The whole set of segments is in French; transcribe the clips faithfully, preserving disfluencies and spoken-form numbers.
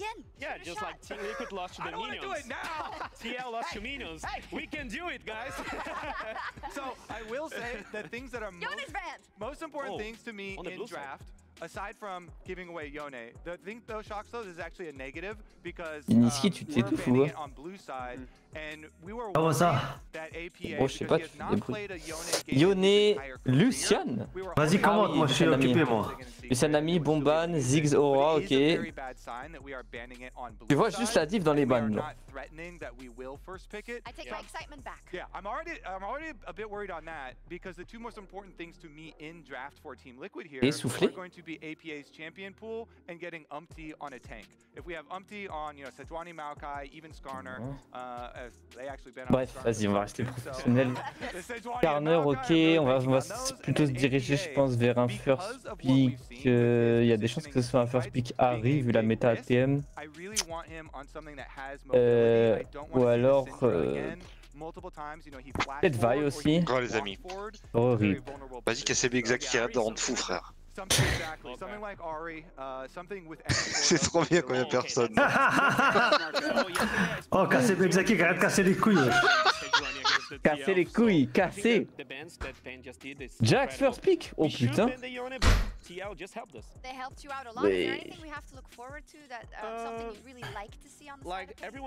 again. Yeah, Shoot just like T L A could lost to the Minos. I don't want to do it now. T L lost to Minos. Hey. We can do it, guys. So I will say that things that are most, most important oh, things to me in draft, side. aside from giving away Yone, the thing though shocks those is actually a negative because uh, we're banning it on blue side. And we were oh, ça. Bon, je sais pas, tu écoutes. Yone, Lucian. Vas-y, commente, moi je suis occupé, moi. Lucian Ami, Bomban, Ziggs, Aura, ok. Tu vois juste la diff dans les bans. Yeah, I'm already, I'm already a bit worried on that because the two most important things to me in draft for Team Liquid here are going to be A P A's champion pool and getting Umpty on a tank. If we have Umpty on, you know, Sejuani, Maokai, even Skarner, uh, bref, vas-y, on va rester professionnel. Skarner, ok, on va, on va plutôt se diriger, je pense, vers un first pick. Il euh, y a des chances que ce soit un first pick Harry, vu la méta A T M. Euh, ou alors... Euh... Peut-être Vaille aussi. Oh, les amis. Oh, rip. Vas-y, K C B exact qui a hâte de rendre fou, frère. C'est trop bien quand il n'y a personne. Oh, casser Bexaki, arrête de casser les couilles. Casser les couilles, casser. Jack first pick. Oh putain.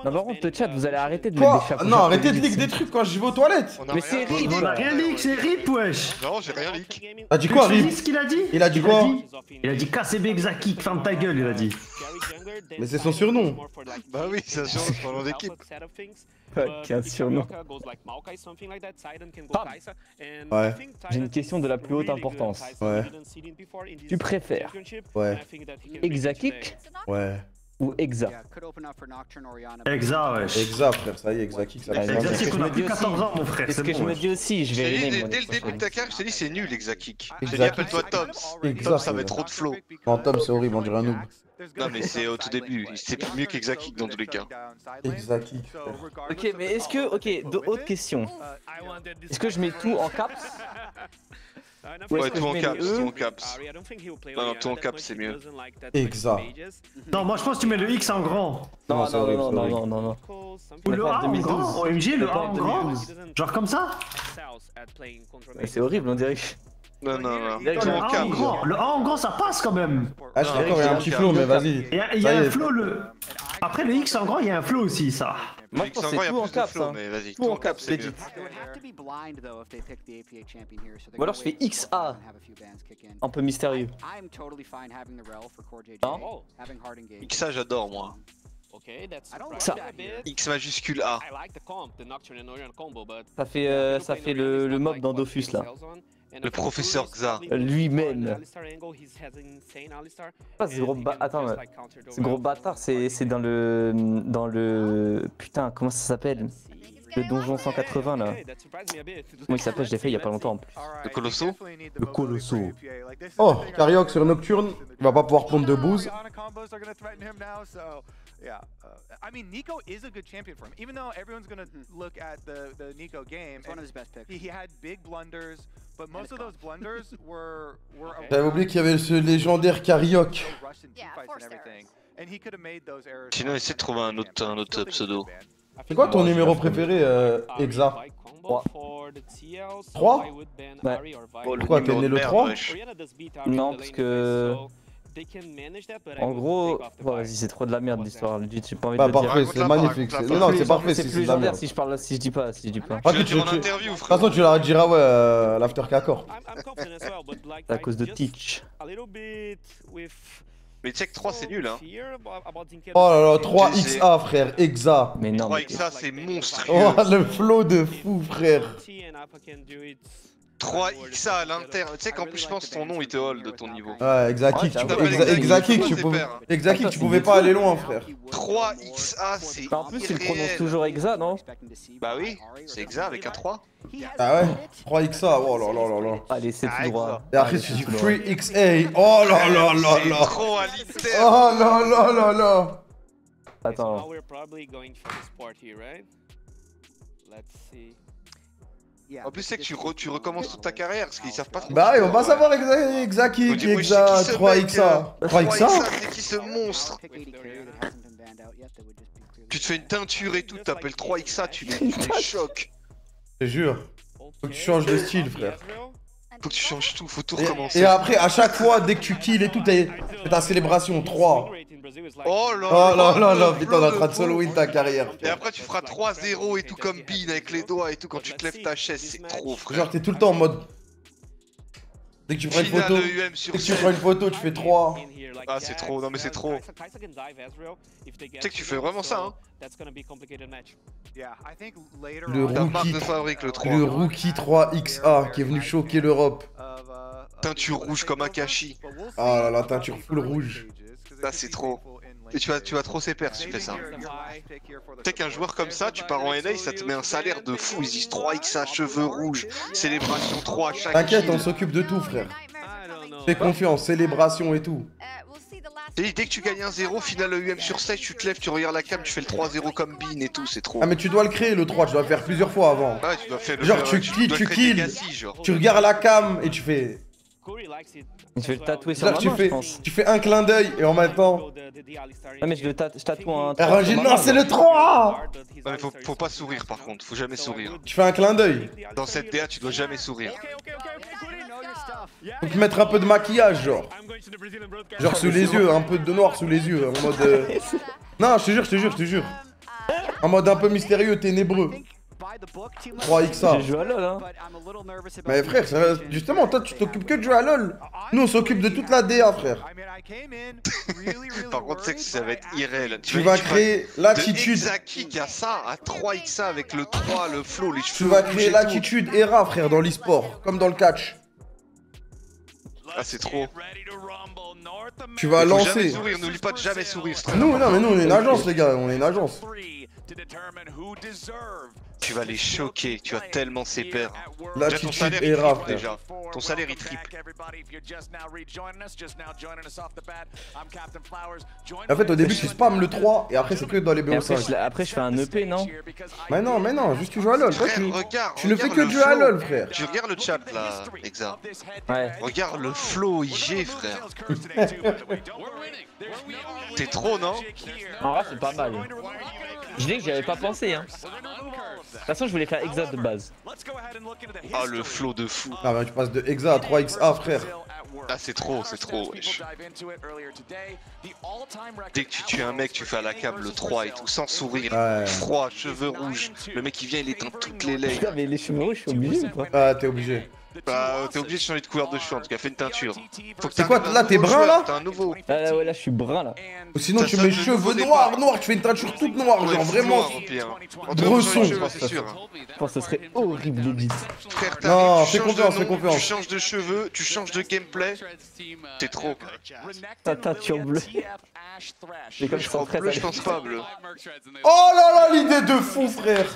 Non, par contre, le chat, vous allez arrêter de mettre des chapeaux. Non, arrêtez de leak des trucs quand je vais aux toilettes. Mais c'est rip. On a rien leak, c'est rip, wesh. Non, j'ai rien leak. T'as dit quoi, rip? Qu'est-ce qu'il a dit? Il a dit quoi? Il a dit K C B Xaki, ferme ta gueule, il a dit. Mais c'est son surnom. Bah oui, ça change pour nom d'équipe. Quel surnom. Ouais. J'ai une question de la plus haute importance. Ouais. Tu préfères ouais. Exakick ouais. ou Exa? Exa, wesh. Exa, frère, ça y est, Exakick. Exakick, on a plus quatorze ans, mon frère. C'est ce que je me dis aussi. Je vais aimer. Dès le début de ta carrière, je t'ai dit c'est nul, Exakick. Je t'ai dit appelle-toi Tom. Tom, ça met trop de flow. Non, Tom, c'est horrible, on dirait un noob. Non mais c'est au tout début, c'est plus mieux qu'Exakick dans tous les cas. Exakick. Ok, mais est-ce que... Ok, autre question. Est-ce que je mets tout en caps? Ouais, tout en caps, tout en caps. Non, non, tout en caps, c'est mieux. Exa. Non, moi je pense que tu mets le X en grand. Non, non, non, non, non. Ou le A en grand, O M G, le A en grand. Genre comme ça? C'est horrible, on dirait que... Non, non, non. Le A en grand, le A en grand, ça passe quand même. Ah, je crois qu'il y a un petit flow, mais vas-y. Il y a un flow, le. Après le X en grand, il y a un flow aussi, ça. Moi, je pense que c'est tout en caps, hein. Tout en caps, c'est dit. Ou alors je fais X A. Un peu mystérieux. Non. X A, j'adore, moi. Ça. X majuscule A. Ça fait, euh, ça fait le, le mob dans Dofus, là. Le professeur Xa. Lui-même. Ah, ce gros bâtard. Attends, ce gros bâtard, c'est dans le. Dans le. Putain, comment ça s'appelle? Le donjon cent quatre-vingts là. Comment il s'appelle? Je l'ai fait il y a pas longtemps en plus. Le colosso? Le colosso. Oh, Carioc sur Nocturne, il va pas pouvoir prendre de bouse. Yeah, uh, I mean Nico is a good champion for him. Even though everyone's gonna look at the the Nico game, it's one of his best picks. He, he had big blunders, but most of those blunders were were. J'avais oublié qu'il y avait ce légendaire Carioc. Sinon, essaie de trouver un autre un autre pseudo. C'est quoi ton numéro préféré, euh, Exa? trois. Bah. Pourquoi t'es né le trois? Non, parce que. En gros, oh, vas-y, c'est trop de la merde l'histoire. J'ai pas envie bah, de parfait, le dire. C'est magnifique. Non, non, c'est parfait. C'est plus légendaire si je parle, si je dis pas, si je dis pas. Ah, tu, tu, tu... De toute façon, tu la diras ouais, euh, l'after Kakor. À cause de Teach. Mais tu sais que trois c'est nul hein. Oh là là, trois X A frère, Exa. Mais non. trois X A c'est monstrueux. Oh le flow de fou frère. trois X A à l'inter, tu sais qu'en plus je pense ton nom il te hold de ton niveau. Ouais, Exakick, tu pouvais pas aller loin frère. trois X A c'est... En plus tu le prononces toujours Exa non? Bah oui, c'est Exa avec un trois. Ah ouais, trois X A, oh là là là là. Allez c'est tout droit. Et après tu dis trois X A, oh là là là là. Trop à l'inter. Oh là là là là. Attends. En plus c'est que tu, re tu recommences toute ta carrière, parce qu'ils savent pas trop. Bah oui, on va savoir Exa, Exa, Exa, trois X A. trois X A, c'est qui ce monstre? Tu te fais une teinture et tout, t'appelles trois X A, tu les, tu les choques. Je te jure. Faut que tu changes de style, frère. Faut que tu changes tout, faut tout recommencer. Et après, à chaque fois, dès que tu kills et tout, t'es ta célébration trois. Oh là oh là là, là putain, on est en train de solo win ta carrière. Et après, tu feras trois zéro et tout comme Bean avec les doigts et tout quand tu te lèves ta chaise, c'est trop, frère. Genre, t'es tout le temps en mode. Dès que tu prends une photo, dès que tu prends une photo, tu fais trois. Ah, c'est trop, non mais c'est trop. Tu sais que tu fais vraiment ça, hein. Le rookie, fabrique, le, le rookie trois X A qui est venu choquer l'Europe. Teinture rouge comme Akashi. Ah là là, teinture full rouge. Ça c'est trop. Et tu vas, tu vas trop s'épaire si tu fais ça. Tu sais qu'un joueur comme ça, tu pars en N A, ça te met un salaire de fou. Ils disent trois X A, cheveux rouges, célébration trois chaque. T'inquiète, on s'occupe de tout, frère. Fais confiance, célébration et tout. Et dès que tu gagnes un zéro, final E U M sur seize, tu te lèves, tu regardes la cam, tu fais le trois zéro comme Bean et tout, c'est trop. Ah mais tu dois le créer le trois, tu dois le faire plusieurs fois avant. Ah, tu dois faire le genre faire, tu, tu, tu, tu kills, gassies, tu regardes la cam et tu fais... Je vais le tatouer sur ma main, tu fais, je pense. Tu fais un clin d'œil et en même temps... Ah mais je, le ta je tatoue un... R N G, non c'est le trois. Non mais faut, faut pas sourire par contre, faut jamais sourire. Tu fais un clin d'œil. Dans cette D A, tu dois jamais sourire. Faut te mettre un peu de maquillage, genre. Genre sous les yeux, un peu de noir sous les yeux, en mode... Euh... Non, je te jure, je te jure, je te jure. En mode un peu mystérieux, ténébreux. trois X A. J'ai joué à LoL, hein. Mais frère, ça... justement, toi, tu t'occupes que de jouer à LoL. Nous, on s'occupe de toute la D A, frère. Par contre, tu sais que ça va être irréel. Tu, tu vas créer l'attitude... Zaki qui a ça à trois X A avec le trois, le flow, les cheveux. Tu vas créer l'attitude E R A, frère, dans l'e-sport, comme dans le catch. Ah c'est trop. Tu vas lancer. Sourire, n'oublie pas de jamais sourire. Nous non mais nous on est une agence les gars, on est une agence. Tu vas les choquer, tu vas tellement sévère. Là ton salaire est rare déjà. Ton salaire il triple. En fait au début tu spam le trois et après c'est que dans les B O cinq. Après je fais un E P non? Mais non mais non, juste tu joues à LoL. Frère, tu, regarde, tu ne fais que du à LoL frère. Tu regardes le chat là, Exa. Ouais. Regarde le flow I G frère. T'es trop non? En vrai c'est pas mal. Je dis que j'y avais pas pensé hein. De toute façon je voulais faire Hexa de base. Ah le flow de fou. Ah bah tu passes de Hexa à trois X A frère. Ah c'est trop, c'est trop wesh. Dès que tu tues un mec tu fais à la câble le trois et tout, sans sourire, ouais. Froid, cheveux rouges. Le mec il vient il éteint toutes les lèvres. Putain mais les cheveux rouges je suis obligé ou quoi? Ah t'es obligé. Bah t'es obligé de changer de couleur de cheveux en tout cas, fais une teinture. C'est quoi là t'es brun là? T'as un nouveau. Ah là, ouais là je suis brun là. Ou sinon tu mets cheveux noirs, noirs, tu fais une teinture toute noire, genre vraiment. Bresson. Je pense que ce serait horrible legit. Non, fais confiance, fais confiance. Tu changes de cheveux, tu changes de gameplay. T'es trop. Ta teinture bleue. Je pense pas bleu. Oh là là l'idée de fou frère.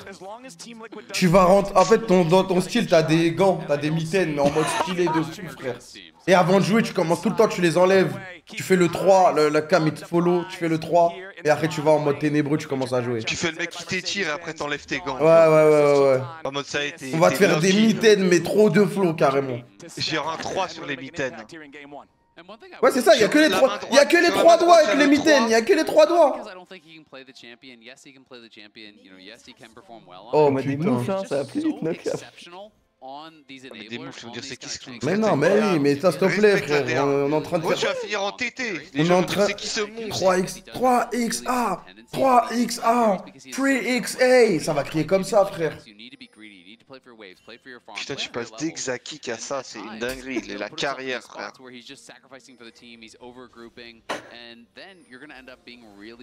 Tu vas rentrer, en fait dans ton style t'as des gants, t'as des mitaines en mode stylé dessus frère. Et avant de jouer tu commences tout le temps, tu les enlèves. Tu fais le trois, le, la cam il te follow, tu fais le trois. Et après tu vas en mode ténébreux, tu commences à jouer. Tu fais le mec qui t'étire et après t'enlèves tes gants. Ouais ouais ouais ouais. En mode ça a été. On va te faire des mitaines mais trop de flow carrément. J'ai un trois sur les mitaines. Ouais c'est ça, il y a que les trois, il y a que les trois doigts avec les mitaines, il y a que les trois doigts. Oh mais des moufles, hein, ça va plus vite knock up. Mais des moufles, je veux dire c'est qui se clown. Mais non, mais oui, mais ça s'il te plaît frère, on est en train de faire. Moi tu vas finir en T T. On est en train. C'est qui ce monstre? trois X A, trois X A, trois X A, ça va crier comme ça frère. Putain, tu passes d'Hexa kick à ça, c'est une dinguerie, il est la carrière, frère.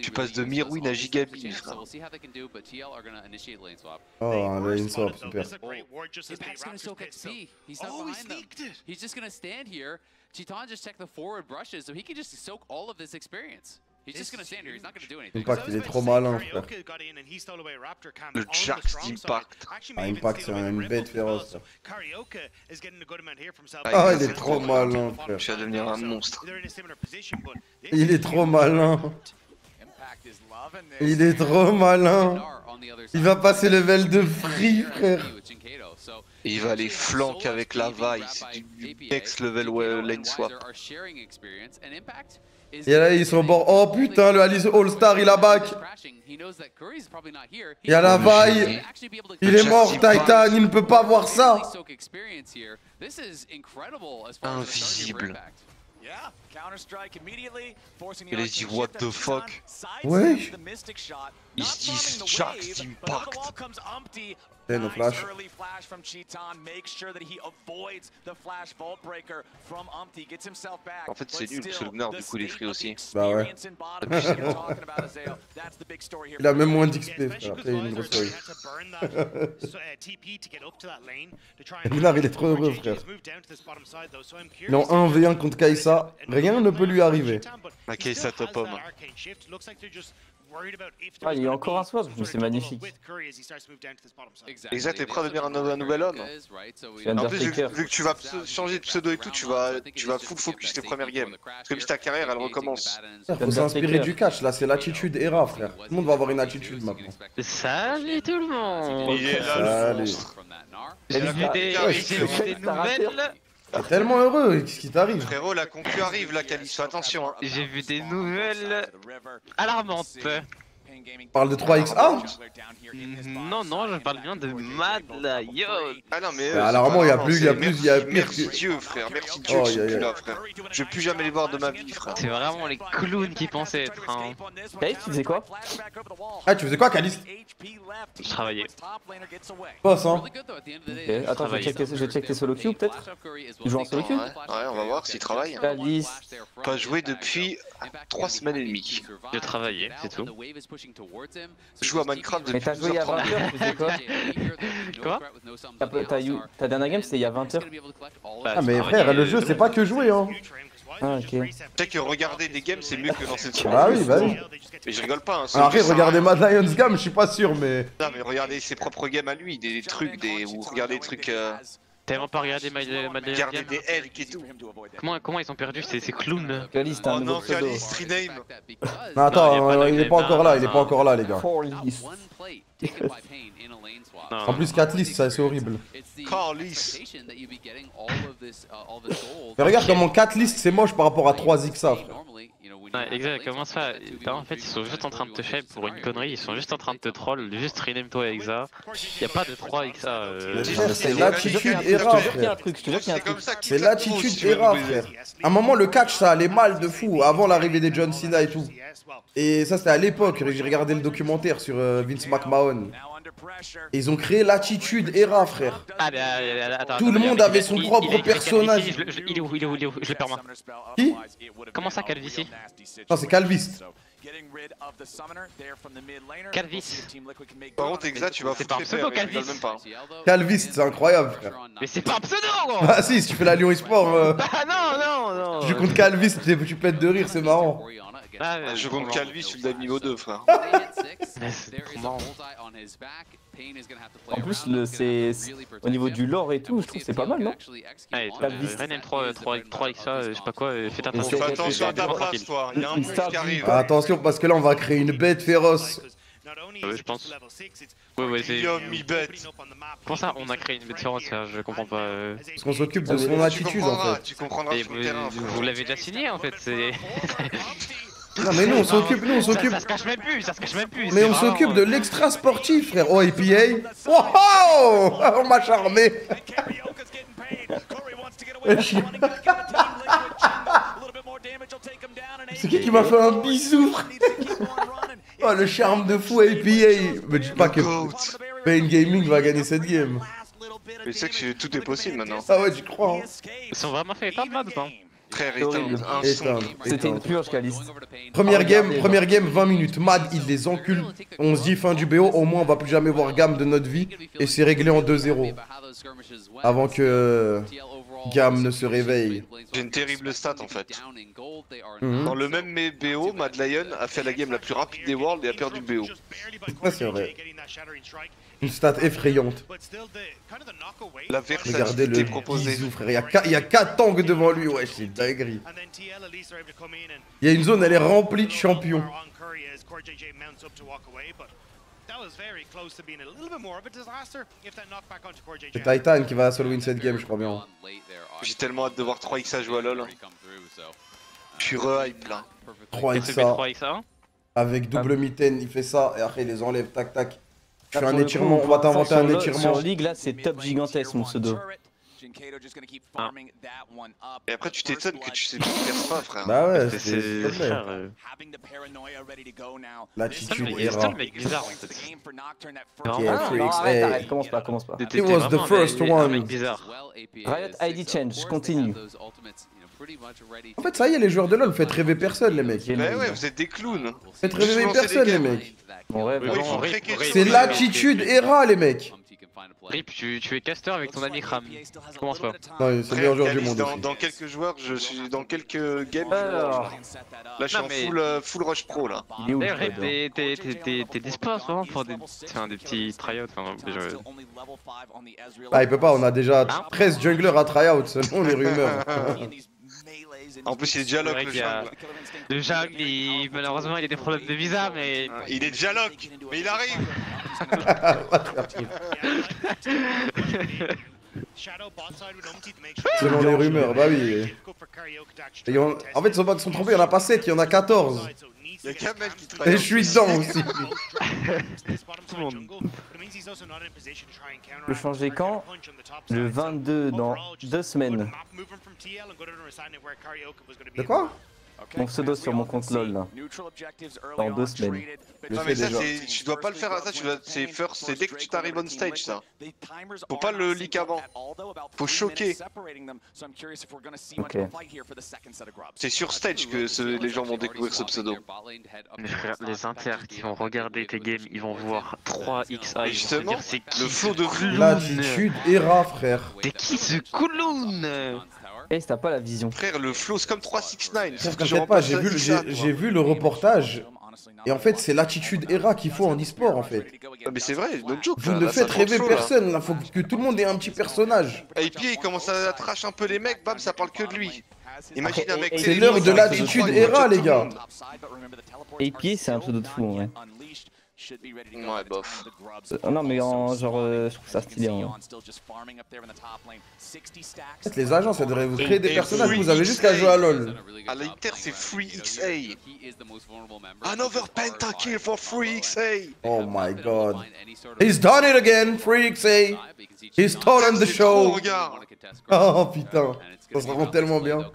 Tu passes de Mirwin à Gigabin, frère. Oh, là, une swap, super. Oh, he sneaked it! He's just gonna stand here. Chiton just checked the forward brushes, so he can just soak all of this experience. Impact il est trop malin frère. Le Jax d'Impact. Ah Impact c'est une bête féroce. Ah il est trop malin frère. Je vais devenir un monstre. Il est trop malin. Il est trop malin. Il va passer level de free frère. Et il va les flanquer avec la vaille. C'est du ex level lane swap. Et là, ils sont morts. Oh putain, le Alice All-Star, il a back. Il y a la vaille. Il est mort, Titan, il ne peut pas voir ça. Invisible. Il a dit what the fuck. Ouais. Is this Jack's impact? T'es no flash. En fait c'est nul parce que le Gnard du coup il est free aussi. Bah ouais. Il a même moins d'X P. Le Gnard il est trop heureux frère. Il est en un v un contre Kai'Sa. Rien ne peut lui arriver. Ah, Kai'Sa top homme. Ah, il y a encore un swap, c'est magnifique. Exact, t'es prêt à devenir un, un nouvel homme. En plus, vu, vu que tu vas changer de pseudo et tout, tu vas, tu vas full focus tes premières games. Parce que ta carrière, elle recommence. Faut s'inspirer du catch, là, c'est l'attitude E R A, frère. Tout le monde va avoir une attitude maintenant. Salut tout le monde. Il est là, le monstre. J'ai vu des nouvelles. T'es tellement heureux, qu'est-ce qui t'arrive? Frérot, la concu arrive là, Calice, attention. Hein. J'ai vu des nouvelles alarmantes. Tu parles de trois X out? Non, non, je parle bien de Mad Lion. Ah non, mais. Euh, alarmant, il y a plus, il y a plus, il y a pire. Merci Dieu, frère, merci Dieu, je suis plus là, frère. Je vais plus jamais les voir de ma vie, frère. C'est vraiment les clowns qui pensaient être. Hein. Calice, tu faisais quoi? Ah, tu faisais quoi, Calice? Je travaillais. Boss, hein. Okay. Attends, je vais checker, je vais checker solo queue peut-être? Tu joues en solo queue? Ouais, ouais, on va voir s'il travaille. Calice. Pas joué depuis trois semaines et demie. J'ai travaillé, c'est tout. Je joue à Minecraft depuis plus de trente heures. Mais t'as joué il y a vingt heures, quoi? Quoi? T'as eu... Ta dernière game c'était il y a vingt heures. Ah mais frère, le jeu c'est pas que jouer hein. Ah ok. Tu sais que regarder des games c'est mieux que lancer de son. Ah oui, bah oui. Mais je rigole pas hein. Alors après regarder Mad Lion's game, je suis pas sûr mais... Non mais regarder ses propres games à lui, des trucs, des... ou regarder des trucs... Euh... T'as vraiment pas regardé Mad Lion's game des elk et tout. Comment, comment ils sont perdus ces clowns? Calice, t'as un nouveau pseudo. Non, attends, il est pas encore là, il est pas encore là les gars. En plus Calice, ça c'est horrible. Calice. Mais regarde comment Calice c'est moche par rapport à trois X A. Ouais, exact, comment ça? En fait, ils sont juste en train de te shape pour une connerie, ils sont juste en train de te troll, juste rename-toi avec ça. Y'a pas de trois X A. Euh... C'est l'attitude E R A, frère. C'est l'attitude E R A, frère. À un moment, le catch, ça allait mal de fou, avant l'arrivée des John Cena et tout. Et ça, c'était à l'époque, j'ai regardé le documentaire sur Vince McMahon. Et ils ont créé l'attitude E R A, frère. Ah, bah, attends, tout le monde avait son il, propre il, il, personnage. Il, il, il est où? Il est où? Il est où? Je le perds moi. Qui? Comment ça, Calvici? Non, c'est Calviste. Calvis. Par contre, exact, tu vas foutre les pères, Calvis. Même pas. Calviste, c'est incroyable, frère. Mais c'est pas un pseudo, gros. Ah si, si tu fais la Lyon eSport. Euh... Bah non, non, non. Tu comptes Calviste, tu pètes de rire, c'est marrant. Ah, euh, je compte Calvi sur le niveau deux, frère. En plus, le c'est au niveau du lore et tout, je trouve c'est pas mal, non? Allez, trois X A, je sais pas quoi, fais attention. Attention à ta place, toi, il y a un monstre qui arrive. Attention, parce que là, on va créer une bête féroce. Ouais, je pense. Ouais, ouais, c'est. Comment ça, on a créé une différence, je comprends pas. Euh... Parce qu'on s'occupe de son attitude en fait. Tu comprendras, sur le terrain, vous, vous l'avez déjà signé en fait, c'est. Non mais nous on s'occupe, nous on s'occupe. Ça, ça se cache même plus, ça se cache même plus. Mais on s'occupe de l'extra sportif, frère. Oh, I P A. Oh, oh, on m'a charmé. C'est qui qui m'a fait un bisou? Oh, le charme de fou A P A. Mais dis pas que Pain Gaming va gagner cette game. Mais tu sais que tout est possible maintenant. Ah ouais, tu crois hein. Ils sont vraiment fait pas de mode, hein. C'était une purge, Calice. Première game, première game, vingt minutes. Mad, il les encule. On se dit fin du B O, au moins on va plus jamais voir Gamme de notre vie. Et c'est réglé en deux zéro. Avant que Gamme ne se réveille. J'ai une terrible stat en fait. Mm-hmm. Dans le même B O, Mad Lion a fait la game la plus rapide des Worlds et a perdu le B O. Ah, c'est vrai. Une stat effrayante. La regardez le bisou, frère. Il y a quatre tanks devant lui. Ouais, c'est dinguerie. Il y a une zone, elle est remplie de champions. C'est Titan qui va solo win cette game, je crois bien. J'ai tellement hâte de voir trois X A jouer à LoL. Je suis re-hype là. trois X A. Avec double mitaine, il fait ça et après il les enlève, tac tac. Je fais un étirement, on va t'inventer un étirement. Sur League là, c'est top gigantesque mon pseudo. Ah. Et après tu t'étonnes que tu sais plus faire ça frère. Bah ouais, c'est euh... l'attitude est rare. Non, non, arrête, arrête, commence pas, commence pas. It was the first one. Riot I D change, continue. En fait ça y est, les joueurs de LoL, faites rêver personne les mecs. Bah ouais, vous êtes des clowns. Faites rêver personne les mecs. C'est l'attitude est rare les mecs. Rip, tu, tu es caster avec ton ami Kram. Je commence pas. Non, c'est le meilleur joueur du monde. Dans, dans quelques joueurs, je suis dans quelques games. Alors... Là, je suis non, en mais... full, uh, full rush pro là. Il est où, Rip, t'es dispo en ce moment pour des, des petits tryouts. Enfin, je... Ah, il peut pas, on a déjà hein treize junglers à tryout selon les rumeurs. En plus, il est déjà lock le jungle. Le jungle, il... malheureusement, il a des problèmes de visa, mais. Il est déjà lock, mais il arrive. Selon les rumeurs, bah oui. Et on... En fait, ils sont trompés, il y en a pas sept, il y en a quatorze. Il y a Kamel qui travaille. Et je suis dedans aussi. Tout le monde. Le changer quand? Le vingt-deux, dans deux semaines. De quoi? Mon pseudo sur mon compte LoL là. Dans deux semaines. Non mais ça c'est, tu dois pas le faire à ça, tu dois... c'est first, c'est dès que tu t'arrives on stage ça. Faut pas le leak avant. Faut choquer. Ok. C'est sur stage que ce... les gens vont découvrir ce pseudo. Mais frère, les inters qui vont regarder tes games, ils vont voir trois X A. Justement, le flot de clown. L'attitude era frère. T'es qui ce clown? Eh, t'as pas la vision. Frère, le flow c'est comme trois six neuf. Frère, t'inquiète pas, j'ai vu, j'ai vu le reportage. Et en fait, c'est l'attitude era qu'il faut en e-sport en fait. Ah, mais c'est vrai, no joke. Vous là, ne là, faites rêver flow, personne, là. Là, faut que tout le monde ait un petit personnage. Et puis il commence à trash un peu les mecs, bam, ça parle que de lui. Imagine un mec. C'est l'heure de l'attitude era, les gars. Et puis c'est un pseudo de fou, ouais. Ouais, bof. Euh, non, mais en genre, euh, je trouve ça stylé. Hein. En fait, les agents, ça devrait vous créer des personnages, vous avez juste qu'à jouer à LoL. À l'inter, c'est Free X A. Another pentakill for Free X A. Oh my god. He's done it again, Free X A. He's stolen the show. Oh putain, ça se rend tellement bien.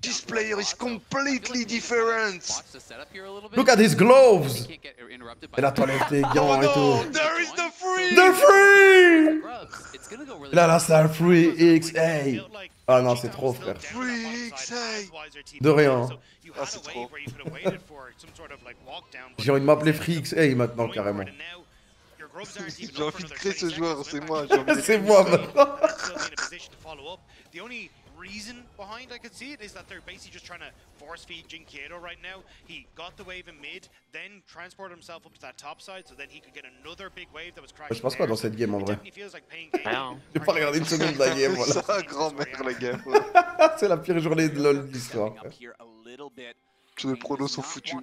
This player is completely different. Look at his gloves. Il a toiletté, gants et tout. There is the free. The free. Là là, c'est un Free X A. Ah non, c'est trop frère. Free X A. De rien. Ah c'est trop. J'ai envie de m'appeler Free X A maintenant carrément. J'ai envie de créer ce joueur, c'est moi. C'est moi maintenant. Reason behind I could see it is that they're basically just trying to force feed Jinkiero right now. He got the wave in mid, then transported himself up to that top side so then he could get another big wave that was crashing. Je pense pas dans cette game en vrai. J'ai pas regardé une seconde de la game voilà. Ça grand-mère la game. C'est la pire journée de LoL de l'histoire. Tous les pronos sont foutus.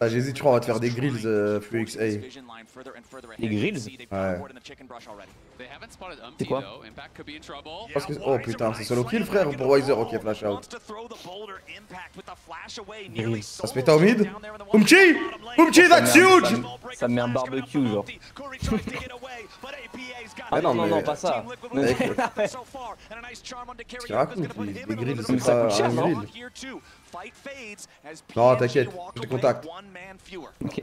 Ah, j'hésite, je crois, on va te faire des grills, euh, Free X A. Des grills? Ouais. C'est quoi? Parce que... Oh putain, c'est solo kill, frère, ou pour Wiser? Ok, flash out. Grills. Ça se met en mid? Umchi! Umchi, that's huge! Ça me met un barbecue, genre. Ah non, non, non, pas ça. Ce qu'il raconte, les grills, c'est pas un grill. Non, t'inquiète, je te contacte. Ok.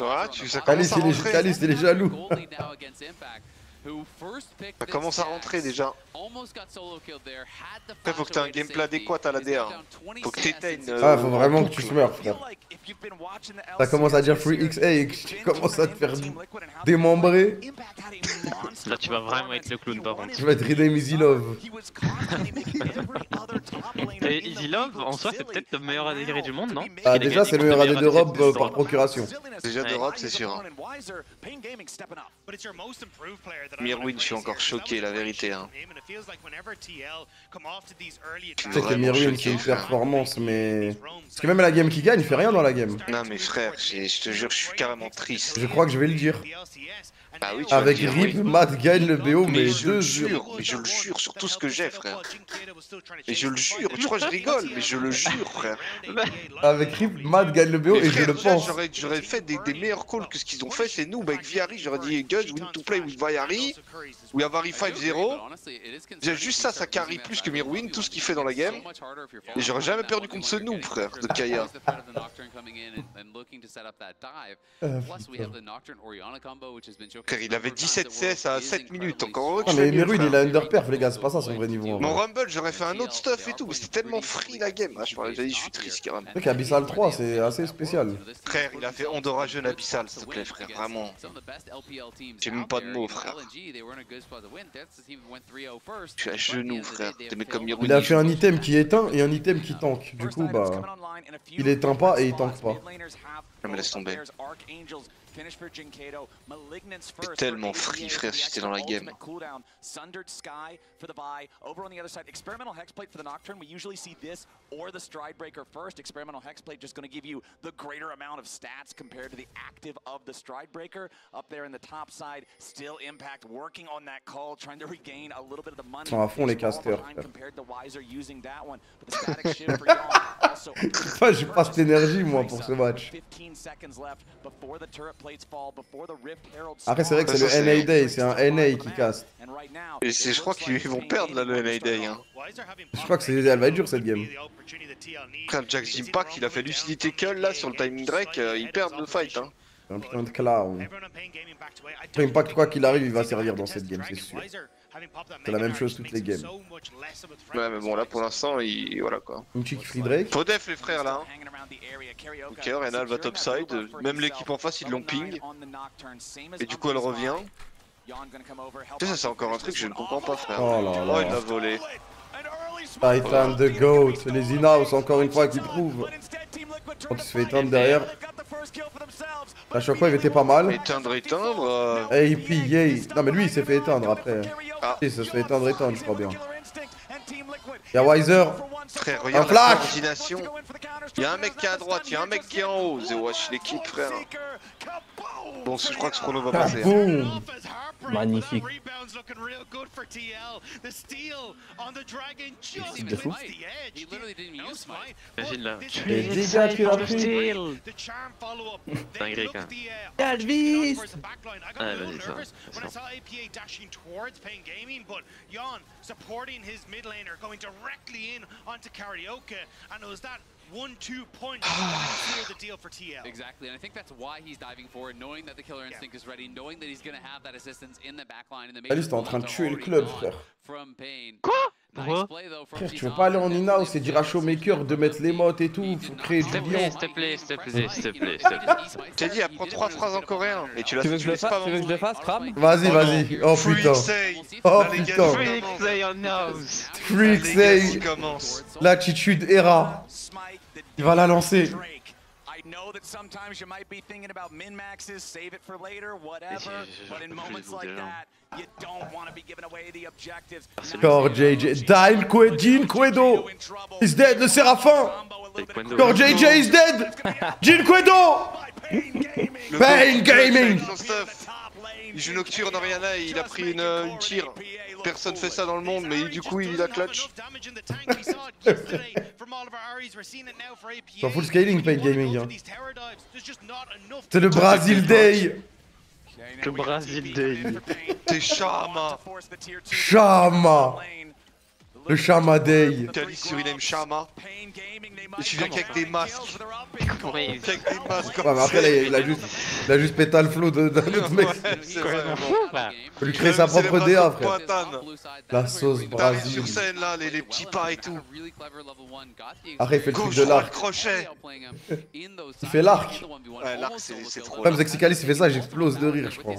Ah, tu sais, Alice, il est, Alice, il est jaloux. Ça commence à rentrer déjà. Après, faut que t'aies un gameplay adéquat à la D A. Faut que t'éteignes. Euh, ah, faut vraiment que tu meurs, frère. Ça commence à dire Free X A et que tu commences à te faire démembrer. Là tu vas vraiment être le clown par contre. Je vais être Redeem Easy Love. Et Easy Love en soi c'est peut-être le meilleur A D C du monde, non? Ah déjà c'est le meilleur A D C d'Europe euh, par procuration. Déjà d'Europe c'est sûr. Mirwin je suis encore choqué la vérité hein. Tu sais que Mirwin c'est une performance mais... Parce que même à la game qui gagne il fait rien dans la game. Non mais frère je te jure je suis carrément triste. Je crois que je vais le dire. Bah oui, tu avec Rip, oui. Matt gagne le B O, mais, mais je le jure, mais je le jure sur tout ce que j'ai, frère. Mais je le jure, tu crois que je rigole, mais je le jure, frère. Avec Rip, Matt gagne le B O mais et frère, je le pense. J'aurais fait des, des meilleurs calls que ce qu'ils ont fait, c'est nous, avec Viari. J'aurais dit, Guns, win to play with Viari, ou Avari five zéro. Juste ça, ça carry plus que Mirwin, tout ce qu'il fait dans la game. Et j'aurais jamais perdu contre ce noob, frère, de Kaya. euh, Il avait dix-sept C S à sept minutes encore. Non mais Mirwin il a underperf les gars, c'est pas ça son vrai niveau. Mon Rumble j'aurais fait un autre stuff et tout, mais c'était tellement free la game. Ah, je parlais, j'ai dit je suis triste quand même. C'est vrai qu'Abyssal trois c'est assez spécial. Frère il a fait Andorra jeune Abyssal s'il te plaît frère, vraiment. J'ai même pas de mots frère. Je suis à genoux frère. Comme il a fait un item qui éteint et un item qui tank. Du coup bah il éteint pas et il tank pas. Non mais laisse tomber. C'est tellement free frère si t'es dans la game. Ils sont à fond les casters. Je passe l'énergie moi pour ce match. Après c'est vrai que c'est le N A Day, c'est un N A qui casse. Et je crois qu'ils vont perdre là le N A Day hein. Je crois que c'est elle va être dure cette game. Après Jack Zimpak il a fait lucidité cull là sur le timing Drake, euh, ils perdent le fight hein. Un putain de clown. Impact quoi qu'il arrive il va servir dans cette game c'est sûr. C'est la même chose toutes les games. Ouais mais bon là pour l'instant il... voilà quoi. Une chick free Drake. Faut def les frères là hein. Ok, Rena elle va topside, même l'équipe en face ils l'ont ping. Et du coup elle revient. Tu sais ça c'est encore un truc que je ne comprends pas frère. Oh là là. Oh il l'a volé. Titan the GOAT, les in-house encore une fois qui prouvent. On se fait éteindre derrière. À chaque fois il était pas mal. Éteindre, éteindre. Euh... Hey, yay. Non mais lui il s'est fait éteindre après. Ah. Il s'est fait éteindre, éteindre je crois bien. Y'a Wiser. Frère, regarde un la coordination. Y'a un mec qui est à droite, y'a un mec qui est en haut. The Watch l'équipe frère. Bon je crois que ce chrono va passer. Boom. Magnifique. C'est de fou. Imagine là. Les dégâts qu'il a pris. C'est un grec hein. Calvis. Ah vas-y ça. Exactly, and I think that's why he's diving forward, knowing that the killer instinct is ready, knowing that he's going to have that assistance in the back line, and the maybe he's en train de tuer le club, frère. Quoi? Pourquoi? Frère, tu veux pas aller en in-house et dire à Showmaker de mettre les mottes et tout, faut créer du lien. S'il te plaît, s'il te plaît, s'il te plaît, s'il te plaît. T'as dit, apprends trois phrases en coréen et tu, tu veux que je le fasse, tu veux que je le fasse, Kram? Vas-y, vas-y. Oh putain. Oh putain. Freak say on house. Freak say. L'attitude Hera. Il va la lancer. Core J J, Dime Quedin Quedo is dead, le Séraphin. Core J J is dead. Jin Quedo. Pain Gaming. Il joue Nocturne, Ariana, et il a pris une, une tire. Personne fait ça dans le monde, mais du coup il a clutch. T'en fous le scaling, Pain Gaming. Hein. C'est le Brazil Day. Le Brazil Day. C'est Shama. Shama. Le Shama Day. Cali sur il aime Shama. Et tu viens qu'avec des masques. Qu'avec des masques. Ouais, mais après, là, il a juste, il a juste pété le flow d'un autre mec. Faut lui créer sa propre D A, frère. La sauce Brazil. Sur scène, là, les, les petits pas et tout. Arrête, il fait le truc de l'arc. Il fait l'arc. Ouais, l'arc, c'est trop. Le problème, c'est que si Cali s'est fait ça, j'explose de rire, je crois.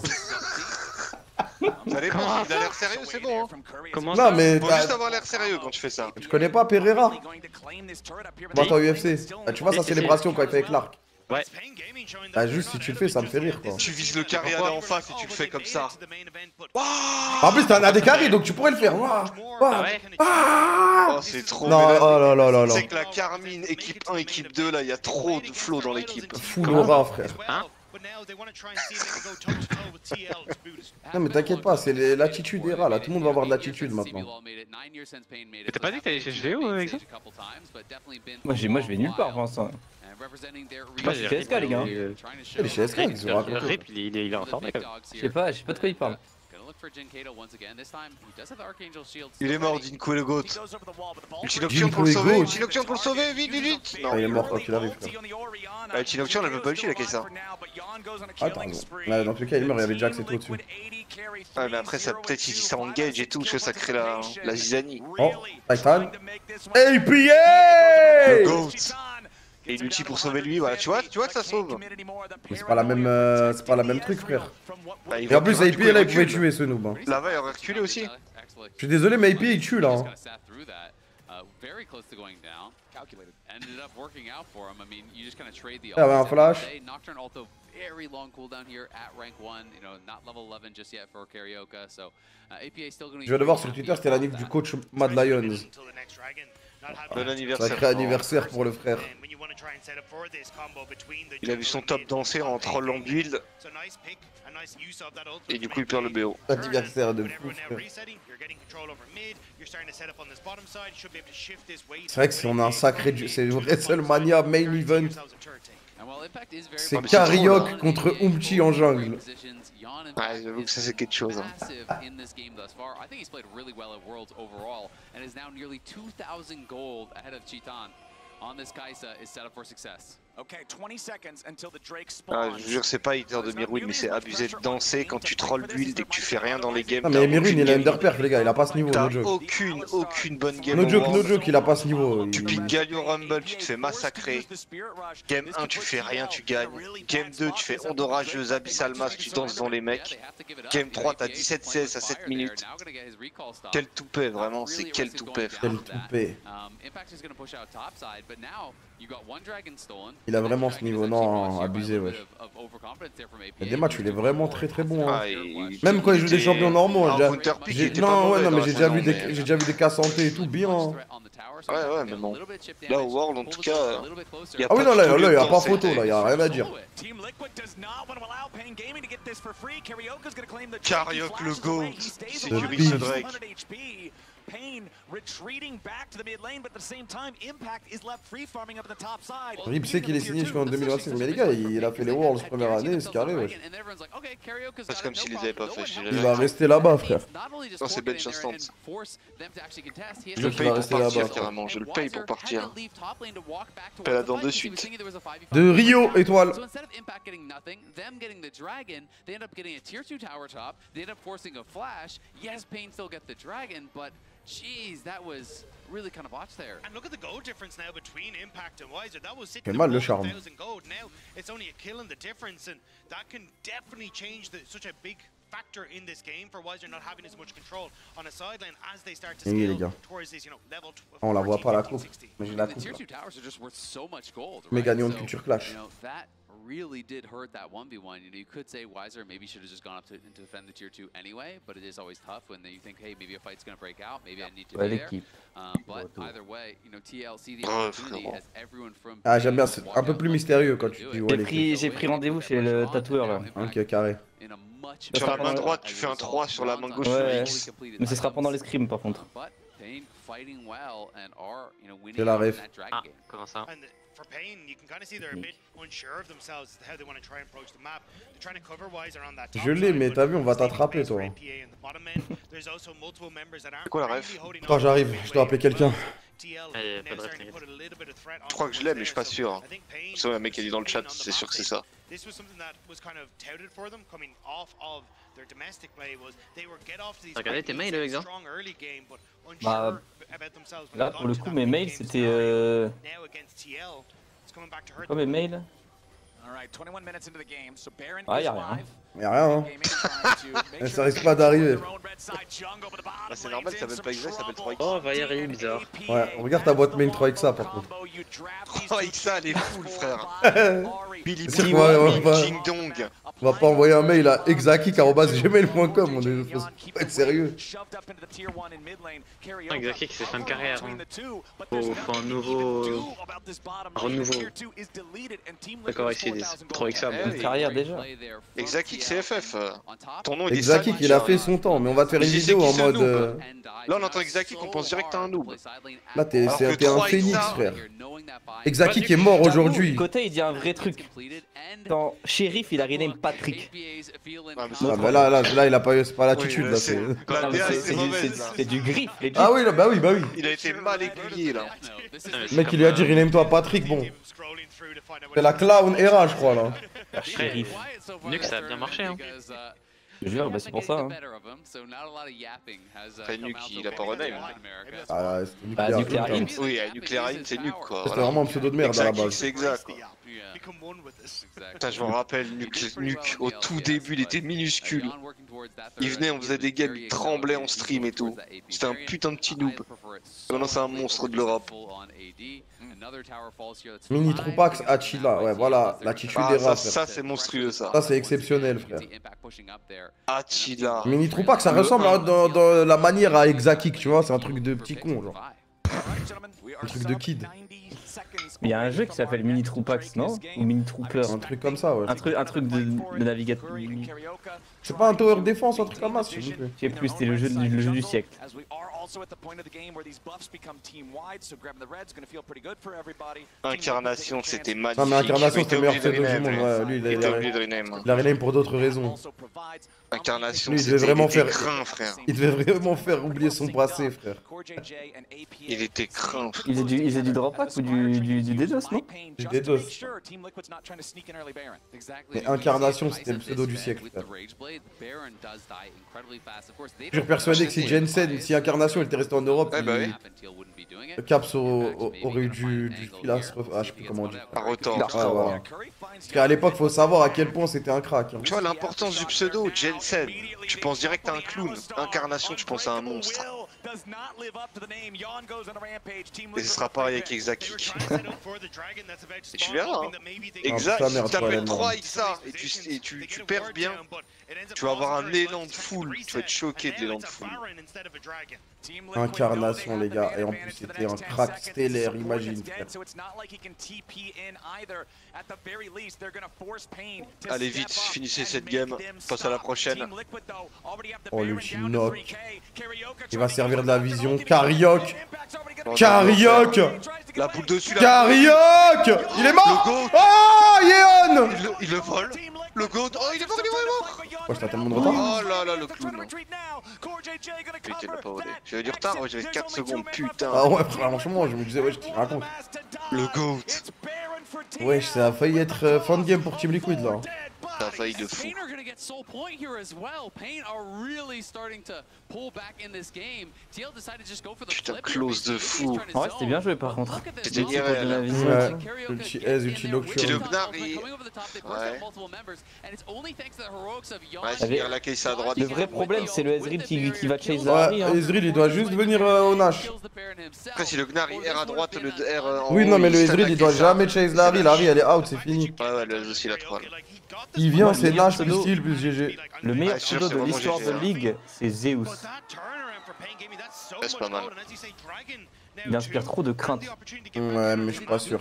Ça dépend, il a l'air sérieux, c'est bon. Hein. Comment ça? Non, mais faut juste avoir l'air sérieux quand tu fais ça. Tu connais pas Pereira? Moi, attends, U F C. Ah, tu vois sa célébration quand il fait avec l'arc. Ouais. Ah, juste si tu le fais, ça me fait rire quoi. Tu vises le carré à en face et tu le fais comme ça. Wow, en plus, t'as un des carrés donc tu pourrais le faire. Wow, wow, ah, oh, c'est trop. Non, oh là là là là. C'est que la Carmine, équipe un, équipe deux, là, il y a trop de flow dans l'équipe. Full aura, frère. Hein? Non, mais t'inquiète pas, c'est l'attitude les... d'Era là, tout le monde va avoir de l'attitude maintenant. Mais t'as pas dit que t'allais chez Géo avec ça? Moi, moi je vais nulle part pour l'instant. Je sais pas, c'est chez S K les gars. Il est chez S K, ils ont raconté. Rip, il est informé quand même. Je sais pas, je sais pas de quoi il parle. Il est mort, Dinko et le goat. Ultinocturne pour le sauver, Ultinocturne pour le sauver, vite, vite, vite. Non, il est mort quand il arrive. Ah, Ultinocturne, elle peut pas le tuer, la Kaysa. Attends, bon. Dans tous les cas, il meurt, il y avait Jax et tout au-dessus. Ah, mais après, ça peut-être il s'engage et tout, parce que ça crée la, la zizanie. Oh, Titan. Et puis, le goat. Et l'ulti pour sauver lui, voilà, tu vois, tu vois que ça sauve. Mais c'est pas la même, euh, c'est pas la même truc, frère. Bah, et en plus, A P, là, il pouvait tuer ce noob. Hein. Là-bas, il aurait reculé aussi. Je suis désolé, mais A P, il tue là. Hein. Ah bah, un flash. Very long cooldown here at rank one, you know, not level eleven just yet for Carioca, so A P A still going to. Je viens de voir sur Twitter, c'était l'anniv du coach Mad Lions. Bon anniversaire. Sacré anniversaire pour le frère. Il a vu son top danser en trollant build. Et du coup, il perd le B O. Anniversaire de fou, frère. C'est vrai que si on a un sacré, c'est WrestleMania main event. C'est Carioc contre Umchi en jungle. Ouais, j'avoue que ça c'est quelque chose. Hein. Ah, je jure, c'est pas hitter de Mirwin, mais c'est abusé de danser quand tu trolls build et que tu fais rien dans les games. Non, mais Mirwin il a underperf, les gars, il a pas ce niveau. T'as no joke. Aucune, aucune bonne game. No joke, no joke, il a pas ce niveau. Tu piques Galio Rumble, tu te fais massacrer. Game un, tu fais rien, tu gagnes. Game deux, tu fais onde orageuse, abyssal masque, tu danses dans les mecs. Game trois, t'as dix-sept seize à sept minutes. Quel toupet, vraiment, c'est quel toupet. Quel toupet. Il a vraiment ce niveau, non, abusé, ouais. Il y a des matchs où il est vraiment très très bon, hein. Ah, il... Même quand il joue des champions normaux, j'ai déjà... Non, ouais, non, mais j'ai déjà, des... mais... déjà vu des cas santé et tout, bien, hein. Ouais, ouais, mais bon. Là, au World, en tout cas... Euh... Y a ah oui, non, là, il n'y a pas photo, là, il n'y a rien à dire. Carioc le GOAT, c'est Curry Drake. Pain retreating back to the mid lane, but at the same time, Impact is left free farming up the top side. Rip sait qu'il est signé jusqu'en deux mille vingt-six, mais les gars, il a fait les Worlds première année, c'est carré, wesh. C'est comme s'il les avait pas fait. Il va rester là-bas, frère. Non, c'est bench instant. Je le paye pour partir, carrément. Je le paye pour partir. Pelle à dents de suite. De Rio, étoile. Jeez, that was really kind of botched there. And look at the goal difference now between Impact and Wiser. That was six thousand gold. Now it's only a kill in the difference, and that can definitely change the such a big factor in this game for Wiser not having as much control on a sideline as they start to scale towards this, you know, level twelve. On la voit pas la coupe, mais j'ai la coupe. Mais gagnons de culture clash. Really did hurt that one v one. You know, you could say Wiser maybe should have just gone up to, to defend the tier two anyway, but it is always tough when they, you think, hey, maybe a fight's gonna break out, maybe yeah. I need to be there. Um, but either way, you know, T L C the opportunity has everyone from. Ah, j'aime bien, c'est un peu plus mystérieux quand tu dis ouais. J'ai pris, j'ai pris rendez-vous chez le tatoueur là. Ok, carré. Sur la main droite, tu fais un trois, sur la main gauche, ouais. X. Mais ce sera pendant les scrims par contre. C'est la ref. Ah, comment ça? For Pain, you can kind of see they're a bit unsure of themselves how they want to try and approach the map. They're trying to cover Wiser on that. Je l'ai, mais t'as vu, on va t'attraper, toi. There's also multiple members that aren't. Quoi la ref? Quand j'arrive, je dois appeler quelqu'un. Je crois que je l'ai, mais je suis pas sûr. C'est un mec qui a dit dans le chat, c'est sûr que c'est ça. This was something that was kind of touted for them coming off of their domestic play was they were get off to these strong early game but unsure about themselves. Là pour le coup mes mails c'était euh... oh, mes mails Ah, y'a rien. Y'a rien, hein. Ça risque pas d'arriver. Bah, c'est normal, ça s'appelle pas X A, ça s'appelle trois X A. Oh, va y arriver, bizarre. Ouais, regarde ta boîte mail trois X A par contre. trois X A, elle est full, frère. Billy Billy Ding Dong. On va pas envoyer un mail à exakick arobase gmail point com, on est... faut être sérieux. Exakick, c'est fin de carrière. Faut, faut un nouveau... Un renouveau. D'accord, ici, trois X A, fin de carrière déjà. Exakick, c'est F F. Ton nom, il est Exakick, il a fait son temps, mais on va te faire une vidéo en mode... Euh... Là, on entend Exakick, on pense direct à un noob. Là, t'es un phénix, frère. Exakick est mort aujourd'hui. Côté, il dit un vrai truc. Dans Shérif, il a rename Patrick. Ah, mais ah, bah là, là, là, il a pas eu l'attitude. Oui, c'est c'est du griffe. Ah oui, là, bah oui, bah oui. Il a été mal aiguillé là. Le mec, il lui a dit rename-toi Patrick. Bon, c'est la clown era, je crois là. Ah, Shérif. Mieux que ça a bien marché, hein. Je jure, bah c'est pour ça, hein. Après Nuke, il a pas rename. Ah, bah, Nuclear Hint. Oui, Nuclear Hint, c'est Nuke, quoi. C'était vraiment un pseudo de merde à la base. C'est exact, quoi. Putain, je m'en rappelle, Nuke, Nuke, au tout début, il était minuscule. Il venait, on faisait des games, il tremblait en stream et tout. C'était un putain de petit noob. Maintenant, c'est un monstre de l'Europe. Mini Troupax Achila, ouais, voilà, l'attitude ah, des rats. Ça, c'est monstrueux, ça. Ça, c'est exceptionnel, frère. Achila. Mini Troupax, ça ressemble à, dans, dans la manière à Exakick, tu vois, c'est un truc de petit con, genre. Un truc de kid. Il y a un jeu qui s'appelle Mini Troupax, non? Ou Mini Trooper. Un truc comme ça, ouais. Un, tru un truc de, de navigateur. C'est pas un Tower Defense, un truc comme ça, s'il vous plaît. Je sais plus, c'était le, le jeu du siècle. Incarnation, c'était magnifique. Non, mais Incarnation, c'était le meilleur pseudo du monde. Ouais, lui, il, il a oublié de rename. Il a rename pour d'autres raisons. Incarnation, lui, il devait vraiment faire. Craint, frère. Il devait vraiment faire oublier son passé, frère. Il était craint, frère. Il est du, il est du drop pack ou du, du, du DDoS, non? Du DDoS. Mais Incarnation, c'était le pseudo du siècle, frère. Je suis persuadé que si Jensen, si Incarnation était resté en Europe, eh bah il... oui. le Caps aurait eu du, du fil à se ref... ah, je sais plus comment on dit. Par autant. Ah, ah, ouais. Parce qu'à l'époque, faut savoir à quel point c'était un crack. Hein. Tu vois l'importance du pseudo, Jensen. Tu penses direct à un clown. Incarnation, tu penses à un monstre. Et ce sera pareil avec Exakick. Et tu verras, hein. Exact, ah, si t'appelles trois X A et, tu, et tu, tu perds bien, tu vas avoir un élan de foule, tu vas être choqué de l'élan de foule. Incarnation, les gars, et en plus c'était un crack stellaire, imagine. Allez vite, finissez cette game, passe à la prochaine. Oh, l'ultinoc. Il va servir de la vision. Carioc, Carioc, la boule dessus. Carioc, il est mort. Oh, Yeon, il, il le vole. Le gold, oh il est mort, il est mort, il est mort. Oh, j'étais à tellement de retard. Oh là là, le clown. Putain, il l'a pas volé. J'avais du retard, ouais, j'avais quatre secondes, putain. Ah ouais, franchement, je me disais, ouais, je te raconte. Le goat. Ouais, ça a failli être euh, fin de game pour Team Liquid, là. Ça a failli de fou. Putain, close de fou. Ouais, c'était bien joué par contre. C'était bien joué. Ouais, ulti S, ulti Nocturne. Ulti Nocturne, il... Ouais. Ouais, il la caisse à droite. Le vrai problème, c'est le Ezreal qui, qui va chase la Harry. Ouais, Ezreal, il doit juste venir euh, au Nash. Après, si le Gnar il R à droite, le R en haut. Oui, non, mais le Ezreal, il doit jamais chase la Harry. La Harry, elle est out, c'est fini. Ouais, ouais, le aussi la troll. Il vient, c'est Nash, plus style, plus G G. Le meilleur pseudo de l'histoire de League, c'est Zeus. C'est pas mal. Il inspire trop de crainte. Ouais, mais je suis pas sûr.